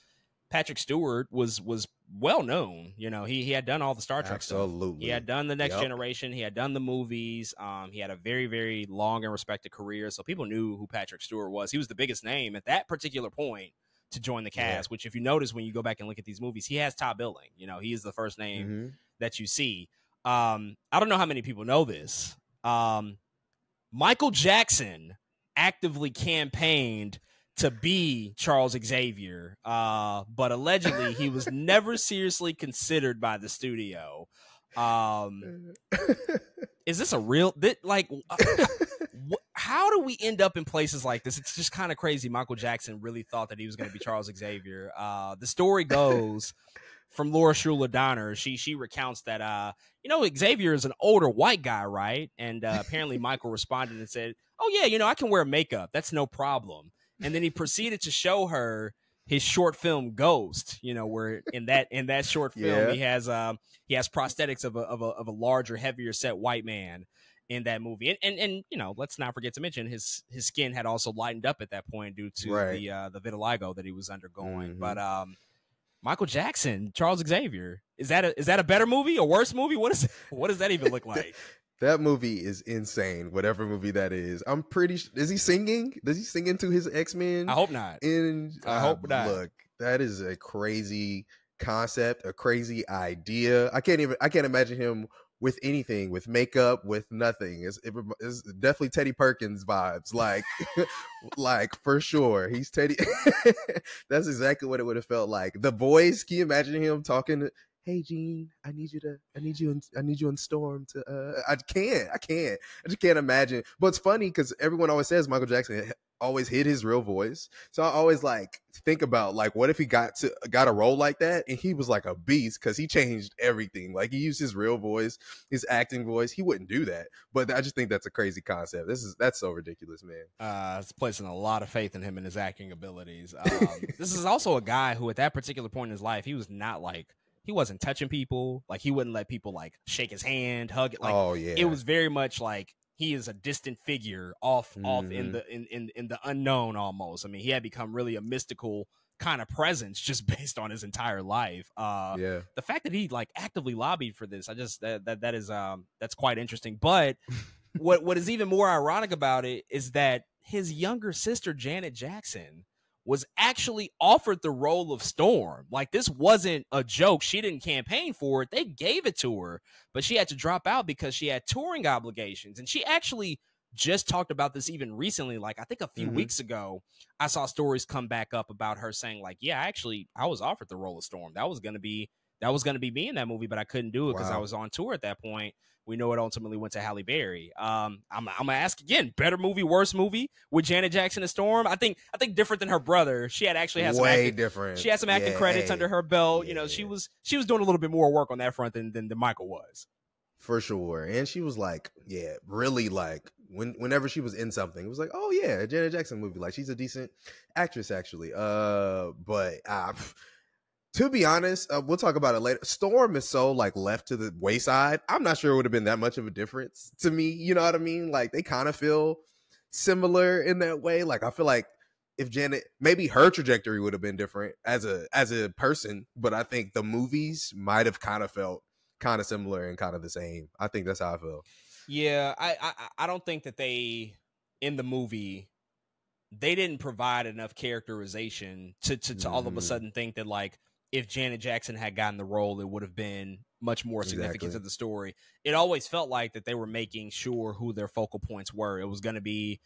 Patrick Stewart was well known. You know, he had done all the Star Trek stuff. He had done the Next Generation. He had done the movies. He had a very, very long and respected career. So people knew who Patrick Stewart was. He was the biggest name at that particular point to join the cast, which, if you notice, when you go back and look at these movies, he has top billing. You know, he is the first name that you see. I don't know how many people know this. Michael Jackson actively campaigned to be Charles Xavier, but allegedly he was never seriously considered by the studio. Is this a real? Like, how do we end up in places like this? It's just kind of crazy. Michael Jackson really thought that he was going to be Charles Xavier. The story goes from Laura Shuler Donner. She recounts that, you know, Xavier is an older white guy, right? And apparently Michael responded and said, oh, yeah, you know, I can wear makeup. That's no problem. And then he proceeded to show her his short film Ghost, you know, where in that short film, yeah, he has prosthetics of a larger, heavier set white man in that movie. And you know, let's not forget to mention his skin had also lightened up at that point due to the vitiligo that he was undergoing. Mm-hmm. But Michael Jackson, Charles Xavier, is that a better movie, a worse movie? What does that even look like? That movie is insane, whatever movie that is. I'm pretty sure. Is he singing? Does he sing into his X-Men? I hope not. I hope not. Look, that is a crazy concept, a crazy idea. I can't imagine him with anything, with makeup, with nothing. It's definitely Teddy Perkins vibes. Like, for sure. He's Teddy. That's exactly what it would have felt like. The voice, can you imagine him talking to, hey Gene, I need you in Storm to I just can't imagine. But it's funny because everyone always says Michael Jackson always hid his real voice. So I always like think about like, what if he got a role like that and he was like a beast because he changed everything. Like he used his real voice, his acting voice. He wouldn't do that. But I just think that's a crazy concept. That's so ridiculous, man. It's placing a lot of faith in him and his acting abilities. This is also a guy who at that particular point in his life, he wasn't touching people. Like he wouldn't let people like shake his hand, hug it. Like, oh yeah. It was very much like he is a distant figure off in the unknown almost. I mean, he had become really a mystical kind of presence just based on his entire life. The fact that he like actively lobbied for this, that's quite interesting. But what is even more ironic about it is that his younger sister, Janet Jackson, was actually offered the role of Storm. Like this wasn't a joke. She didn't campaign for it. They gave it to her, but she had to drop out because she had touring obligations. And she actually just talked about this even recently. Like I think a few weeks ago, I saw stories come back up about her saying like, yeah, actually I was offered the role of Storm. That was going to be me in that movie, but I couldn't do it because I was on tour at that point. We know it ultimately went to Halle Berry. I'm gonna ask again: better movie, worse movie with Janet Jackson and Storm? I think different than her brother. She actually had some way different. She had some acting credits under her belt. Yeah. You know, she was doing a little bit more work on that front than Michael was. For sure. And she was like, yeah, really like whenever she was in something, it was like, oh yeah, a Janet Jackson movie. Like she's a decent actress actually. To be honest, we'll talk about it later. Storm is so like left to the wayside. I'm not sure it would have been that much of a difference to me. You know what I mean? Like they kind of feel similar in that way. Like I feel like if Janet, maybe her trajectory would have been different as a person, but I think the movies might have kind of felt kind of similar and kind of the same. I think that's how I feel. Yeah, I don't think that they in the movie. They didn't provide enough characterization to all of a sudden think that like. If Janet Jackson had gotten the role, it would have been much more significant to the story. It always felt like that they were making sure who their focal points were. It was going to be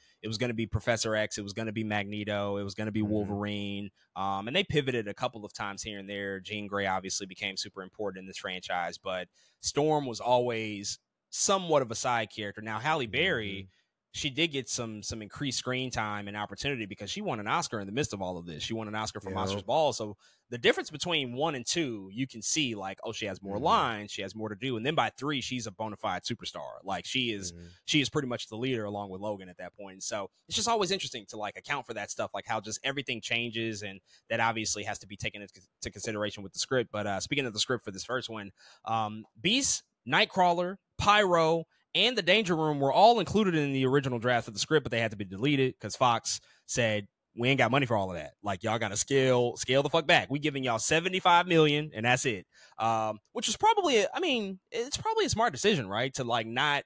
Professor X. It was going to be Magneto. It was going to be Wolverine. And they pivoted a couple of times here and there. Jean Grey obviously became super important in this franchise, but Storm was always somewhat of a side character. Now, Halle Berry, she did get some increased screen time and opportunity because she won an Oscar in the midst of all of this. She won an Oscar for Monsters Ball. So the difference between 1 and 2, you can see like, oh, she has more lines, she has more to do. And then by 3, she's a bona fide superstar. Like she is pretty much the leader along with Logan at that point. And so it's just always interesting to like account for that stuff, like how just everything changes. And that obviously has to be taken into consideration with the script. But speaking of the script for this first one, Beast, Nightcrawler, Pyro, and the Danger Room were all included in the original draft of the script, but they had to be deleted because Fox said, we ain't got money for all of that. Like, y'all got to scale the fuck back. We giving y'all $75 million, and that's it. Which was probably, it's probably a smart decision, right? To, like, not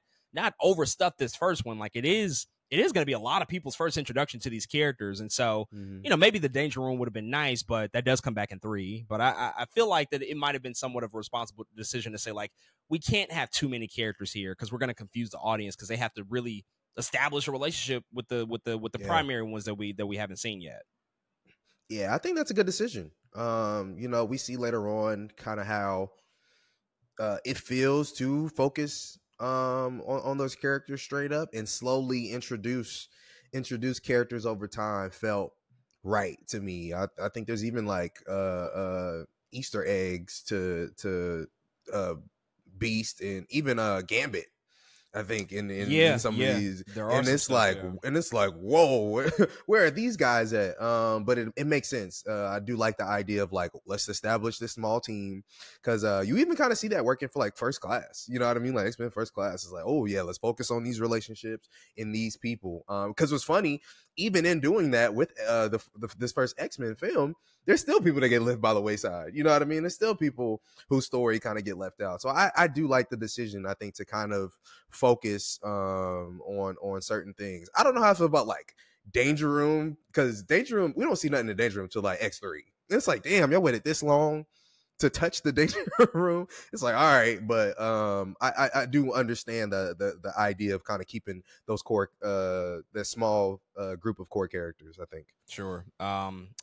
overstuff this first one. Like, it is going to be a lot of people's first introduction to these characters. And so, you know, maybe the Danger Room would have been nice, but that does come back in 3. But I feel like that it might have been somewhat of a responsible decision to say, like, we can't have too many characters here because we're going to confuse the audience because they have to really establish a relationship with the primary ones that we haven't seen yet. Yeah, I think that's a good decision. You know, we see later on kind of how it feels to focus on those characters straight up, and slowly introduce characters over time felt right to me. I think there's even like Easter eggs to Beast and even Gambit, I think, in some of these. And it's like whoa, where are these guys at? But it makes sense. I do like the idea of like, let's establish this small team, because you even kind of see that working for like First Class, you know what I mean? Like X-Men First Class is like, oh yeah, let's focus on these relationships and these people. Because what's funny, even in doing that with this first X-Men film, there's still people that get left by the wayside, you know what I mean? There's still people whose story kind of get left out. So I do like the decision, I think, to kind of focus on certain things. I don't know how I feel about like Danger Room, because Danger Room, we don't see nothing in Danger Room till like X3. It's like, damn, y'all waited this long to touch the Danger Room. It's like, all right, but I do understand the idea of kind of keeping those core that small group of core characters, I think. Sure.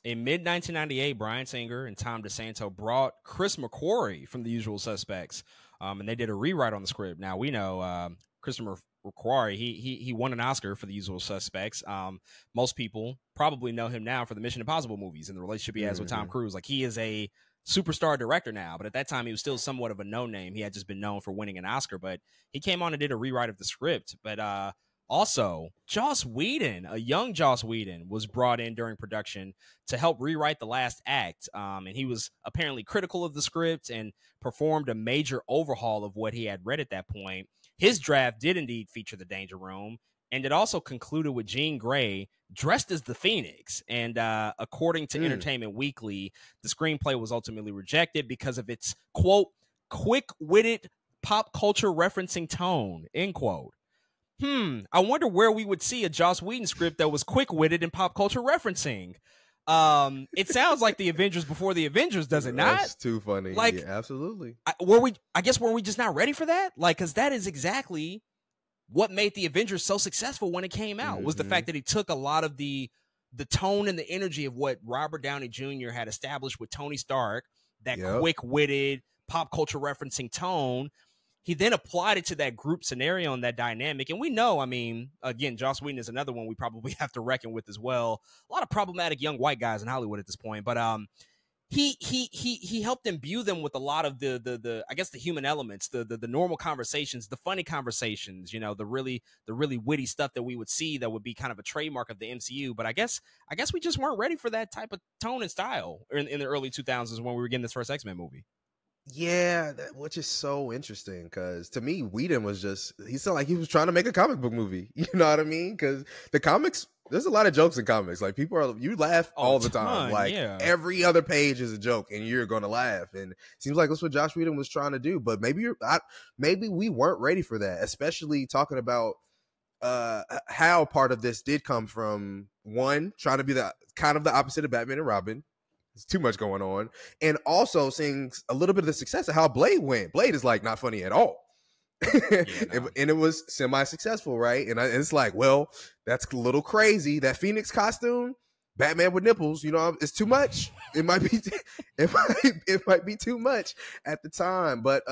In mid-1998, Bryan Singer and Tom DeSanto brought Chris McQuarrie from The Usual Suspects, and they did a rewrite on the script. Now we know Chris McQuarrie, he won an Oscar for The Usual Suspects. Most people probably know him now for the Mission Impossible movies and the relationship he has with Tom Cruise. Like, he is a superstar director now, but at that time he was still somewhat of a no name. He had just been known for winning an Oscar, but he came on and did a rewrite of the script. But also Joss Whedon, a young Joss Whedon, was brought in during production to help rewrite the last act, and he was apparently critical of the script and performed a major overhaul of what he had read at that point. His draft did indeed feature the Danger Room, and it also concluded with Jean Grey dressed as the Phoenix. And according to Entertainment Weekly, the screenplay was ultimately rejected because of its, quote, quick-witted pop culture referencing tone, end quote. I wonder where we would see a Joss Whedon script that was quick-witted and pop culture referencing. It sounds like The Avengers before The Avengers, does it not? That's too funny. Like, yeah, absolutely. I guess were we just not ready for that? Like, because that is exactly what made The Avengers so successful when it came out, was the fact that he took a lot of the tone and the energy of what Robert Downey Jr. had established with Tony Stark, that quick-witted, pop culture referencing tone. He then applied it to that group scenario and that dynamic. And we know, I mean, again, Joss Whedon is another one we probably have to reckon with as well. A lot of problematic young white guys in Hollywood at this point, but he helped imbue them with a lot of the I guess the human elements, the normal conversations, the funny conversations, you know, the really witty stuff that we would see that would be kind of a trademark of the MCU. But I guess we just weren't ready for that type of tone and style in the early 2000s when we were getting this first X-Men movie. Yeah, which is so interesting, because to me, Whedon was just, he sounded like he was trying to make a comic book movie. You know what I mean? Because the comics, there's a lot of jokes in comics. Like, people are, you laugh all the time. Like, every other page is a joke, and you're going to laugh. And it seems like that's what Joss Whedon was trying to do. But maybe maybe we weren't ready for that, especially talking about how part of this did come from, one, trying to be the kind of the opposite of Batman and Robin. There's too much going on. And also seeing a little bit of the success of how Blade went. Blade is like not funny at all. And it was semi-successful, right? And it's like, well, that's a little crazy. That Phoenix costume, Batman with nipples, you know, it's too much. It might be it might be too much at the time. But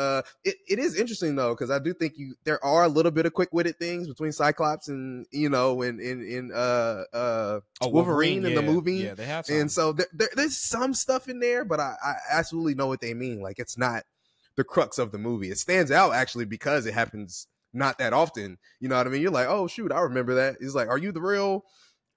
it is interesting though, because I do think there are a little bit of quick-witted things between Cyclops and, you know, Wolverine in the movie. Yeah, they have some. And so there's some stuff in there, but I absolutely know what they mean. Like, it's not the crux of the movie. It stands out actually because it happens not that often. You know what I mean? You're like, oh shoot, I remember that. It's like, are you the real?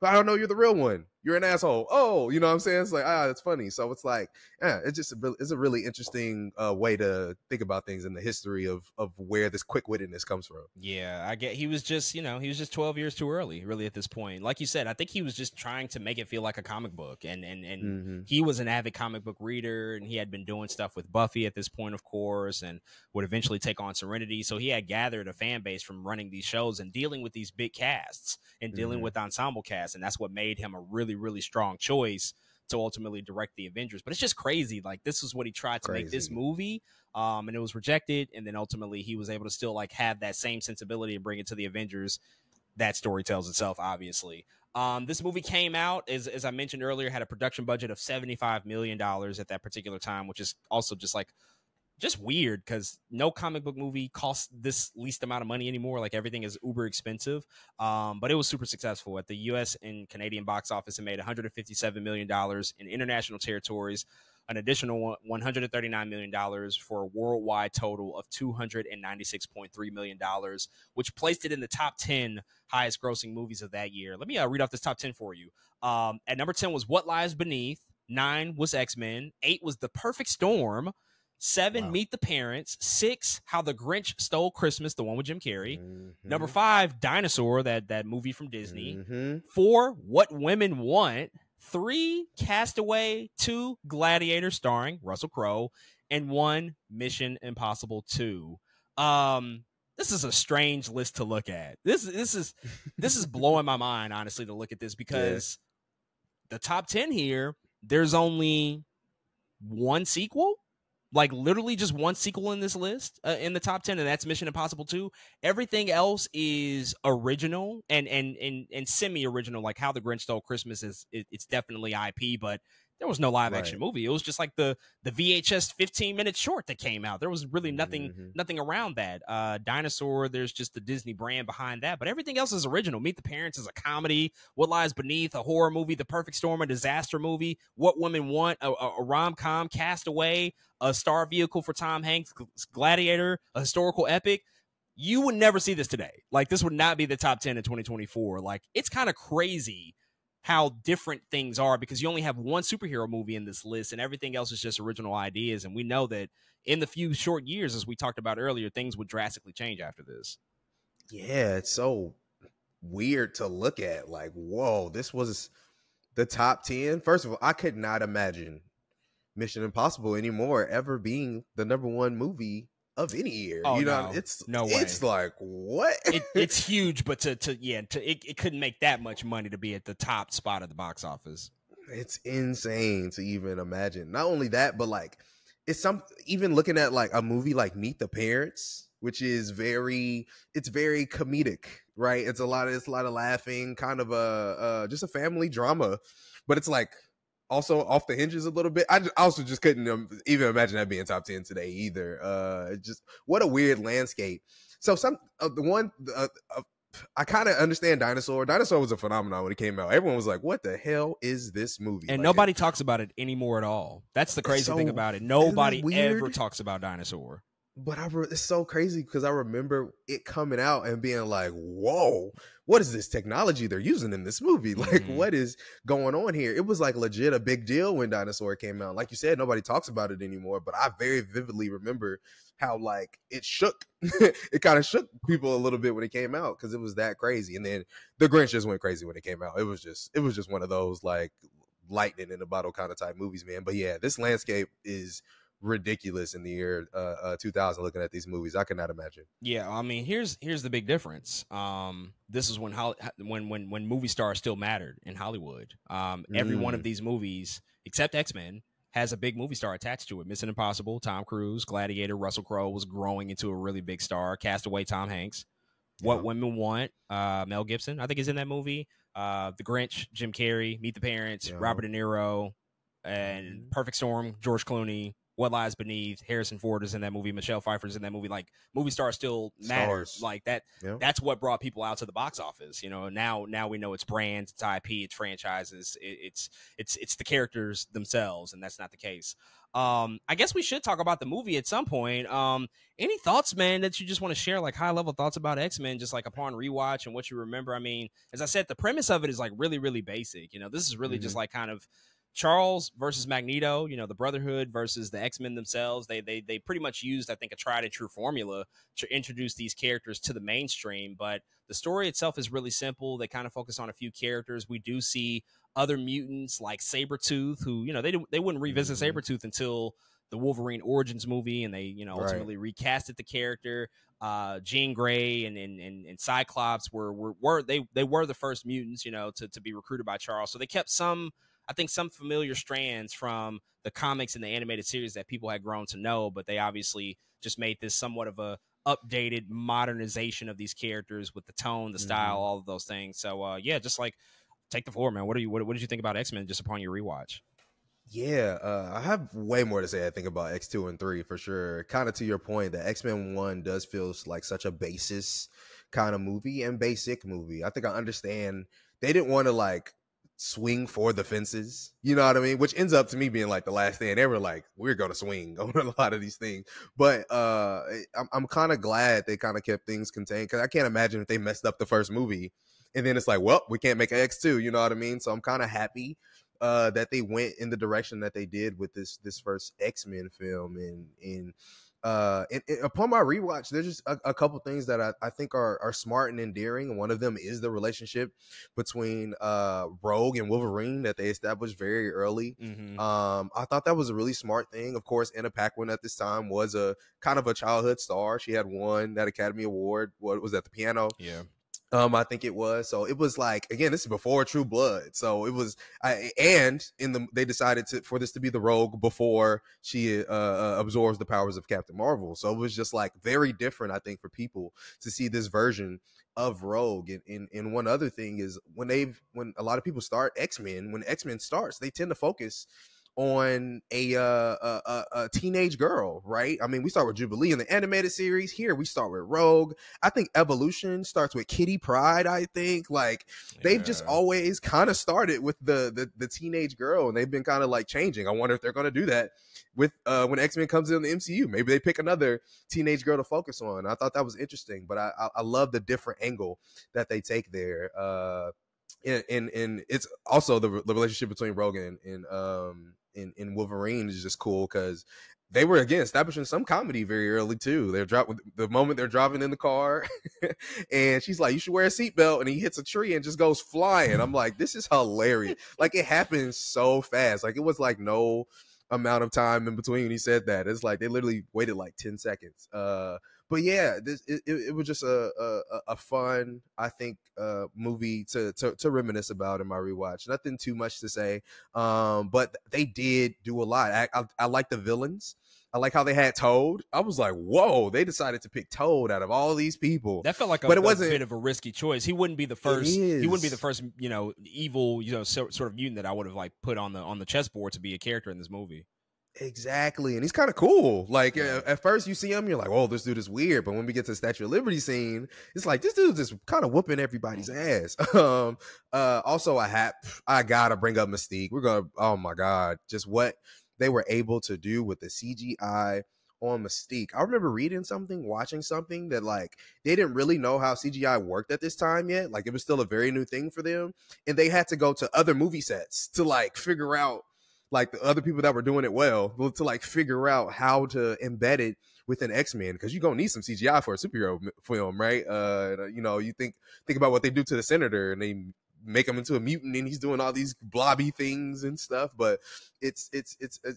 I don't know, you're the real one. You're an asshole. Oh, you know what I'm saying? It's like, that's funny. So it's like, it's a really interesting way to think about things in the history of where this quick-wittedness comes from. Yeah, I get, he was just 12 years too early, really, at this point. Like you said, I think he was just trying to make it feel like a comic book. And he was an avid comic book reader, and he had been doing stuff with Buffy at this point, of course, and would eventually take on Serenity. So he had gathered a fan base from running these shows and dealing with these big casts and dealing with ensemble casts. And that's what made him a really strong choice to ultimately direct The Avengers. But it's just crazy, like, this is what he tried to make this movie, and it was rejected, and then ultimately he was able to still like have that same sensibility and bring it to The Avengers. That story tells itself, obviously. This movie came out, as I mentioned earlier, had a production budget of $75 million at that particular time, which is also just like just weird because no comic book movie costs this least amount of money anymore. Like everything is uber expensive. But it was super successful at the U.S. and Canadian box office. It made $157 million in international territories, an additional $139 million for a worldwide total of $296.3 million, which placed it in the top 10 highest grossing movies of that year. Let me read off this top 10 for you. At number 10 was What Lies Beneath. 9 was X-Men. 8 was The Perfect Storm. 7, wow, Meet the Parents. 6, How the Grinch Stole Christmas, the one with Jim Carrey. Mm-hmm. Number 5, Dinosaur, that movie from Disney. Mm-hmm. 4, What Women Want. 3, Castaway. 2, Gladiator, starring Russell Crowe. And 1, Mission Impossible 2. This is a strange list to look at. This is blowing my mind, honestly, to look at this, because the top 10 here, there's only one sequel. Like literally just one sequel in this list, in the top 10, and that's Mission Impossible 2. Everything else is original and semi-original. Like How the Grinch Stole Christmas it's definitely IP, but there was no live action movie. It was just like the VHS 15-minute short that came out. There was really nothing around that. Dinosaur, there's just the Disney brand behind that, but everything else is original. Meet the Parents is a comedy. What Lies Beneath, a horror movie. The Perfect Storm, a disaster movie. What Women Want, a rom-com. Castaway, a star vehicle for Tom Hanks. Gladiator, a historical epic. You would never see this today. Like, this would not be the top 10 in 2024. Like, it's kind of crazy how different things are, because you only have one superhero movie in this list and everything else is just original ideas. And we know that in the few short years, as we talked about earlier, things would drastically change after this. Yeah, it's so weird to look at. Like, whoa, this was the top 10. First of all, I could not imagine Mission Impossible anymore ever being the number one movie of any year. Oh, you know, no, it's no way. It's like, what? It's huge, but it couldn't make that much money to be at the top spot of the box office. It's insane to even imagine. Not only that, but like, it's even looking at like a movie like Meet the Parents, which is very comedic, right? It's a lot of laughing, kind of just a family drama, but it's like also off the hinges a little bit. I also just couldn't even imagine that being top 10 today either. Just what a weird landscape. So I kind of understand Dinosaur. Dinosaur was a phenomenon when it came out. Everyone was like, what the hell is this movie? And like, nobody talks about it anymore at all. That's the crazy thing about it. Nobody ever talks about Dinosaur. But it's so crazy because I remember it coming out and being like, whoa, what is this technology they're using in this movie? Like, what is going on here? It was like legit a big deal when Dinosaur came out. Like you said, nobody talks about it anymore, but I very vividly remember how like it shook. It kind of shook people a little bit when it came out because it was that crazy. And then The Grinch just went crazy when it came out. It was just one of those like lightning in a bottle kind of type movies, man. But yeah, this landscape is ridiculous in the year 2000. Looking at these movies, I cannot imagine. Yeah, I mean, here's the big difference. This is when movie stars still mattered in Hollywood. Every one of these movies except X-Men has a big movie star attached to it. Mission Impossible, Tom Cruise. Gladiator, Russell Crowe was growing into a really big star. Castaway, Tom Hanks. What Women Want, Mel Gibson, I think, is in that movie. The Grinch, Jim Carrey. Meet the Parents, Robert De Niro, and Perfect Storm, George Clooney. What Lies Beneath, Harrison Ford is in that movie. Michelle Pfeiffer's in that movie. Like, movie stars still matters. Like that. Yeah. That's what brought people out to the box office. You know, now we know it's brands, it's IP, it's franchises, it's the characters themselves, and that's not the case. I guess we should talk about the movie at some point. Any thoughts, man, that you just want to share, like high level thoughts about X-Men, just like upon rewatch and what you remember? I mean, as I said, the premise of it is like really, really basic. You know, this is really just like kind of Charles versus Magneto, you know, the Brotherhood versus the X-Men themselves. They pretty much used, I think, a tried and true formula to introduce these characters to the mainstream. But the story itself is really simple. They kind of focus on a few characters. We do see other mutants like Sabretooth, who, you know, they wouldn't revisit Sabretooth until the Wolverine Origins movie, and they, you know, ultimately recasted the character. Jean Grey and Cyclops were the first mutants, you know, to be recruited by Charles. So they kept some familiar strands from the comics and the animated series that people had grown to know, but they obviously just made this somewhat of a updated modernization of these characters with the tone, the style, all of those things. So yeah, just like, take the floor, man. What did you think about X-Men just upon your rewatch? Yeah, I have way more to say, I think, about X2 and 3 for sure. Kind of to your point, that X-Men 1 does feel like such a basis kind of movie and basic movie. I think I understand they didn't want to like swing for the fences, you know what I mean? Which ends up to me being like the last thing ever, like we're going to swing over a lot of these things. But I'm kind of glad they kind of kept things contained, because I can't imagine if they messed up the first movie and then it's like, well, we can't make an X2, you know what I mean? So I'm kind of happy that they went in the direction that they did with this first X-Men film. And upon my rewatch, there's just a couple things that I think are smart and endearing. One of them is the relationship between Rogue and Wolverine that they established very early. Mm-hmm. I thought that was a really smart thing. Of course, Anna Paquin at this time was a kind of a childhood star. She had won that Academy Award. What was that? The Piano. Yeah. I think it was. So it was like, again, this is before True Blood. So it was, they decided for this to be the Rogue before she absorbs the powers of Captain Marvel. So it was just like very different, I think, for people to see this version of Rogue. And one other thing is when a lot of people start X-Men, when X-Men starts, they tend to focus on a teenage girl, right? I mean, we start with Jubilee in the animated series. Here we start with Rogue. I think Evolution starts with Kitty Pryde. I think they've just always kind of started with the teenage girl, and they've been kind of like changing. I wonder if they're going to do that with when X-Men comes in the MCU. Maybe they pick another teenage girl to focus on. I thought that was interesting, but I love the different angle that they take there. And it's also the relationship between Rogue and Wolverine is just cool, because they were, again, establishing some comedy very early too. The moment they're driving in the car and she's like, you should wear a seatbelt, and he hits a tree and just goes flying. I'm like, this is hilarious. Like, it happens so fast. Like, it was like no amount of time in between when he said that. It's like they literally waited like 10 seconds. But yeah, it was just a fun, I think, movie to reminisce about in my rewatch. Nothing too much to say, but they did do a lot. I like the villains. I like how they had Toad. I was like, whoa, they decided to pick Toad out of all these people. That felt like a bit of a risky choice. He wouldn't be the first. He wouldn't be the first, you know, evil, you know, sort of mutant that I would have like put on the chessboard to be a character in this movie. Exactly. And he's kind of cool. Like, at first you see him, you're like, oh, this dude is weird. But when we get to the Statue of Liberty scene, it's like, this dude's just kind of whooping everybody's ass. Also, I gotta bring up Mystique. Oh my God, just what they were able to do with the CGI on Mystique. I remember watching something that, like, they didn't really know how CGI worked at this time yet. Like, it was still a very new thing for them. And they had to go to other movie sets to, like, figure out, like, the other people that were doing it well, to like figure out how to embed it within X-Men, because you're gonna need some CGI for a superhero film, right? You know, you think about what they do to the Senator, and they make him into a mutant, and he's doing all these blobby things and stuff. But it's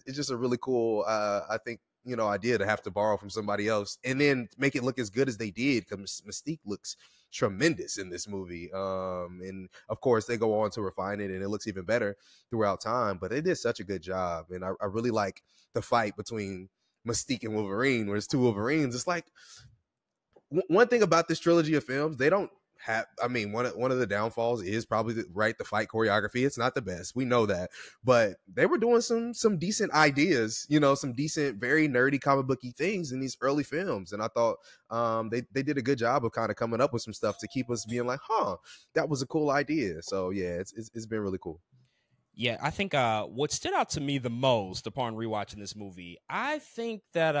just a really cool, I think, you know, idea to have to borrow from somebody else and then make it look as good as they did, because Mystique looks tremendous in this movie. And of course they go on to refine it and it looks even better throughout time, but they did such a good job. And I really like the fight between Mystique and Wolverine, where it's two Wolverines. It's like, one thing about this trilogy of films, they don't have, I mean, one of the downfalls is probably the fight choreography. It's not the best, we know that, but they were doing some decent ideas, you know, some decent, very nerdy comic booky things in these early films. And I thought they did a good job of kind of coming up with some stuff to keep us being like, huh, that was a cool idea. So yeah, it's been really cool. Yeah, I think what stood out to me the most upon rewatching this movie, I think that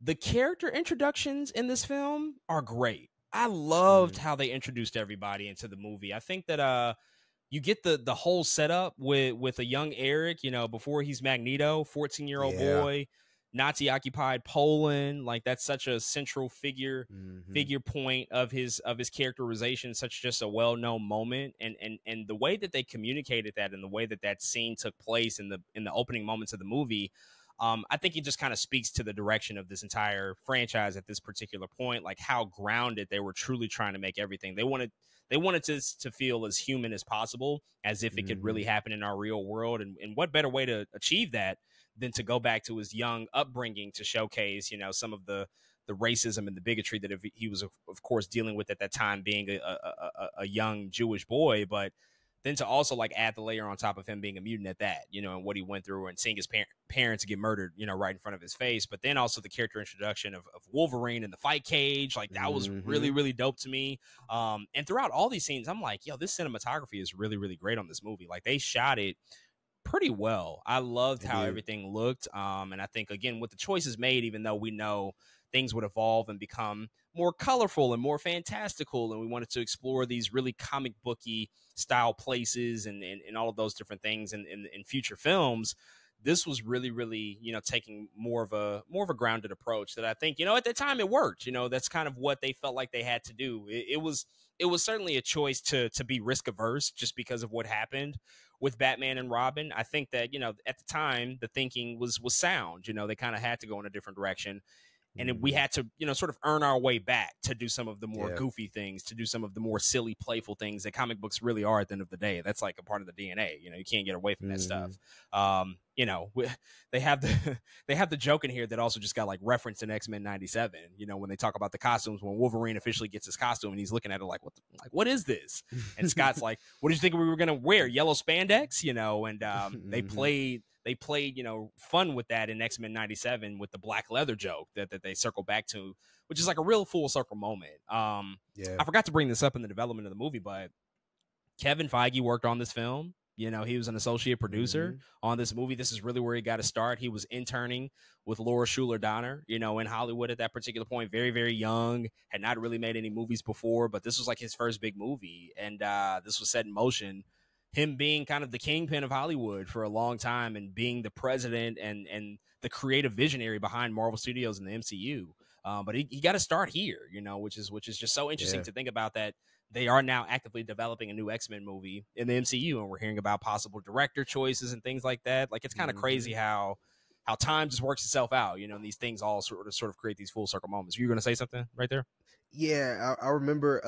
the character introductions in this film are great. I loved how they introduced everybody into the movie. I think that you get the whole setup with a young Eric, you know, before he's Magneto, 14-year-old boy, Nazi-occupied Poland. Like, that's such a central figure point of his characterization, such just a well-known moment. And the way that they communicated that, and the way that scene took place in the opening moments of the movie, I think it just kind of speaks to the direction of this entire franchise at this particular point, like how grounded they were truly trying to make everything. They wanted to feel as human as possible, as if it could really happen in our real world. And what better way to achieve that than to go back to his young upbringing to showcase, you know, some of the racism and the bigotry that he was, of course, dealing with at that time, being a young Jewish boy. But Then to also like add the layer on top of him being a mutant at that, you know, and what he went through and seeing his parents get murdered, you know, right in front of his face. But then also the character introduction of Wolverine in the fight cage, like that was really, really dope to me. And throughout all these scenes, I'm like, yo, this cinematography is really, really great on this movie. Like they shot it pretty well. I loved how everything looked. And I think, again, with the choices made, even though we know things would evolve and become more colorful and more fantastical. And we wanted to explore these really comic booky style places and all of those different things in future films. This was really, really, you know, taking more of a grounded approach that I think, you know, at the time it worked. You know, that's kind of what they felt like they had to do. It was certainly a choice to be risk averse just because of what happened with Batman and Robin. I think that, you know, at the time the thinking was sound. You know, they kind of had to go in a different direction. And we had to, you know, sort of earn our way back to do some of the more goofy things, to do some of the more silly, playful things that comic books really are at the end of the day. That's like a part of the DNA. You know, you can't get away from that stuff. You know, they have the joke in here that also just got like referenced in X-Men 97, you know, when they talk about the costumes, when Wolverine officially gets his costume and he's looking at it like, what is this? And Scott's like, what did you think we were going to wear? Yellow spandex, you know, and they played, you know, fun with that in X-Men 97 with the black leather joke that they circle back to, which is like a real full circle moment. I forgot to bring this up in the development of the movie, but Kevin Feige worked on this film. You know, he was an associate producer on this movie. This is really where he got to start. He was interning with Laura Shuler Donner, you know, in Hollywood at that particular point, very, very young, had not really made any movies before, but this was like his first big movie. And this was set in motion. Him being kind of the kingpin of Hollywood for a long time and being the president and the creative visionary behind Marvel Studios and the MCU. But he got to start here, you know, which is just so interesting to think about that they are now actively developing a new X-Men movie in the MCU. And we're hearing about possible director choices and things like that. Like, it's kind of crazy how time just works itself out, you know, and these things all sort of create these full circle moments. Were you going to say something right there? Yeah, I remember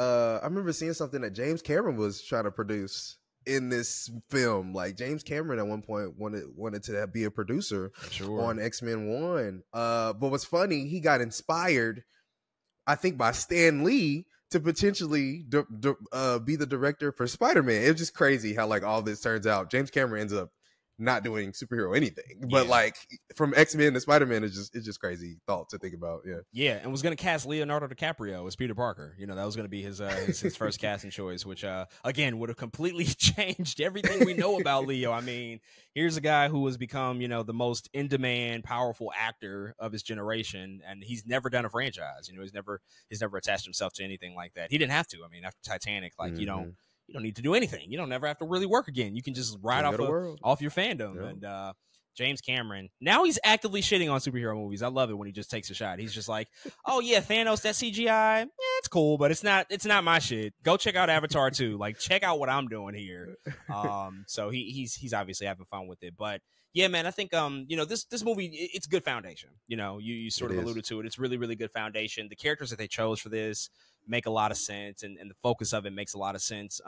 seeing something that James Cameron was trying to produce in this film. Like James Cameron at one point wanted to be a producer on X-Men 1. But what's funny, he got inspired, I think, by Stan Lee to potentially be the director for Spider-Man. It's just crazy how like all this turns out. James Cameron ends up not doing superhero anything, but like from X-Men to Spider-Man is just crazy thought to think about. Yeah, and was going to cast Leonardo DiCaprio as Peter Parker. You know, that was going to be his first casting choice, which again would have completely changed everything we know about Leo. I mean, here's a guy who has become, you know, the most in-demand, powerful actor of his generation, and he's never done a franchise. You know, he's never attached himself to anything like that. He didn't have to. I mean, after Titanic, like you don't need to do anything. You don't never have to really work again. You can just ride off your fandom. Yeah. And James Cameron, now he's actively shitting on superhero movies. I love it when he just takes a shot. He's just like, oh yeah, Thanos, that CGI, yeah, it's cool, but it's not my shit. Go check out Avatar 2. Like, check out what I'm doing here. So he's obviously having fun with it. But yeah, man, I think you know, this movie, it's good foundation. You know, you sort of alluded to it. It's really, really good foundation. The characters that they chose for this make a lot of sense, and the focus of it makes a lot of sense.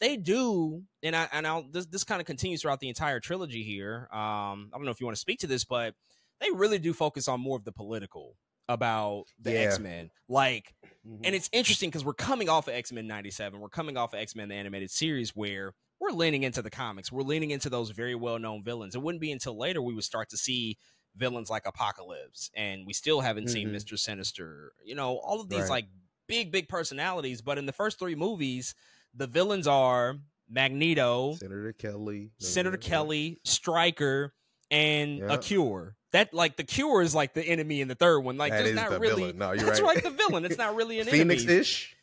They do, and this kind of continues throughout the entire trilogy here. I don't know if you want to speak to this, but they really do focus on more of the political about the X-Men, like, and it's interesting because we're coming off of X-Men 97, we're coming off of X-Men the animated series, where we're leaning into the comics, we're leaning into those very well-known villains. It wouldn't be until later we would start to see villains like Apocalypse, and we still haven't seen Mr. Sinister, you know, all of these like big personalities. But in the first three movies, the villains are Magneto, Senator Kelly, Stryker, and a Cure. That, like, the Cure is like the enemy in the third one. Like, there's not the really villain. No, that's right. Like the villain, it's not really an Phoenix-ish.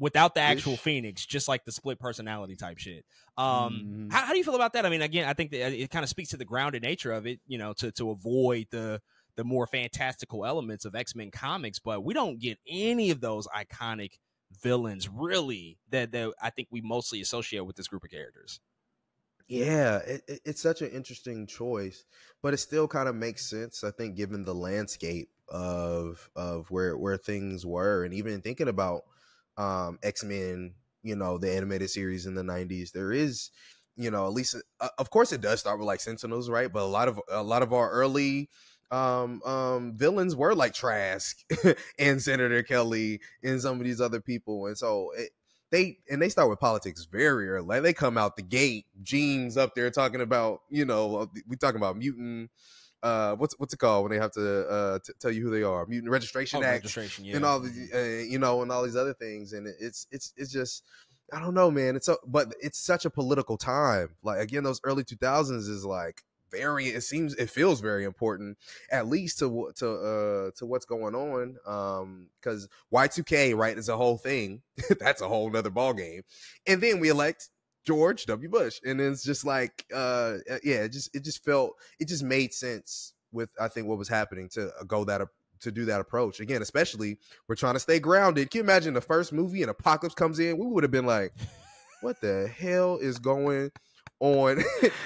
Without the actual Phoenix, just like the split personality type shit. How do you feel about that? I mean, again, I think that it kind of speaks to the grounded nature of it, you know, to avoid the more fantastical elements of X-Men comics, but we don't get any of those iconic villains really that I think we mostly associate with this group of characters. Yeah, it's such an interesting choice, but it still kind of makes sense, I think, given the landscape of where things were. And even thinking about X-Men, you know, the animated series in the 90s, there is, you know, at least of course it does start with like Sentinels, right? But a lot of our early villains were like Trask and Senator Kelly and some of these other people. And so they start with politics very early. Like, they come out the gate, Jean's up there talking about, you know, we talking about mutant, what's it called when they have to tell you who they are, mutant registration act, registration, yeah. And all the you know, and all these other things, and it's just, I don't know, man. It's so, but it's such a political time. Like, again, those early 2000s is like very. It feels very important, at least to what's going on. Because Y2K, right, is a whole thing. That's a whole nother ball game. And then we elect George W. Bush, and then it's just like, yeah, it just made sense with, I think, what was happening to do that approach again, especially we're trying to stay grounded. Can you imagine the first movie and Apocalypse comes in? We would have been like, what the hell is going on?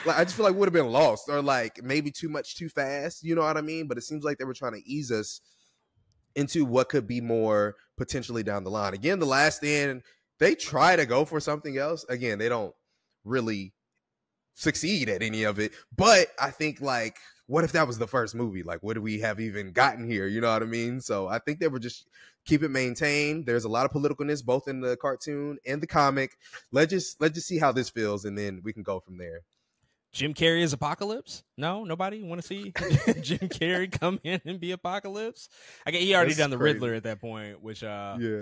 Like, I just feel like we would have been lost, or like maybe too much too fast, you know what I mean? But it seems like they were trying to ease us into what could be more potentially down the line. Again, The Last Stand, they try to go for something else. Again, they don't really succeed at any of it, but I think, like, what if that was the first movie? Like, what do we have even gotten here? You know what I mean? So I think they were just keep it maintained. There's a lot of politicalness both in the cartoon and the comic. Let's just see how this feels, and then we can go from there. Jim Carrey's Apocalypse? No, nobody want to see Jim Carrey come in and be Apocalypse. I guess he already done the Riddler at that point, which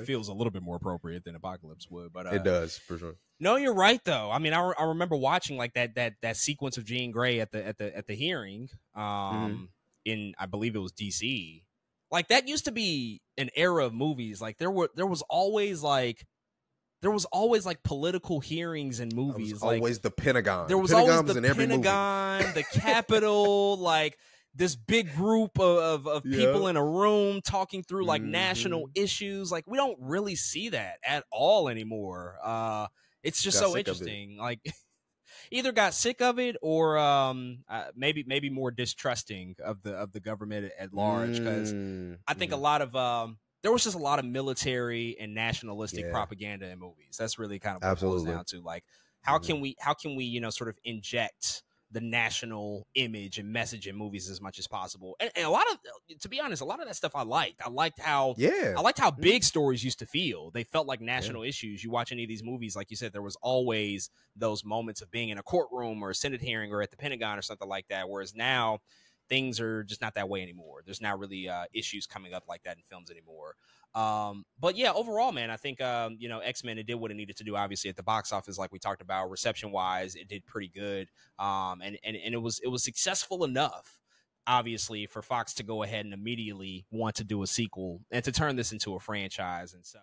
feels a little bit more appropriate than Apocalypse would. But it does, for sure. No, you're right though. I mean, I remember watching like that sequence of Jean Grey at the hearing in, I believe it was DC. Like, that used to be an era of movies. Like, there was always political hearings in movies. It was always the Pentagon. There was always the Pentagon, the Capitol, like this big group of people in a room talking through like national issues. Like, we don't really see that at all anymore. It's just so interesting. Like, either got sick of it, or maybe more distrusting of the government at large. Because I think a lot of there was just a lot of military and nationalistic propaganda in movies. That's really kind of what it comes down to. Like, how can we, you know, sort of inject the national image and message in movies as much as possible? And to be honest, a lot of that stuff I liked. I liked how big stories used to feel. They felt like national issues. You watch any of these movies, like you said, there was always those moments of being in a courtroom or a Senate hearing or at the Pentagon or something like that. Whereas now, things are just not that way anymore. There's not really issues coming up like that in films anymore. But yeah, overall, man, I think, you know, X-Men, it did what it needed to do, obviously, at the box office, like we talked about. Reception wise, it did pretty good. And it was successful enough, obviously, for Fox to go ahead and immediately want to do a sequel and to turn this into a franchise. And so.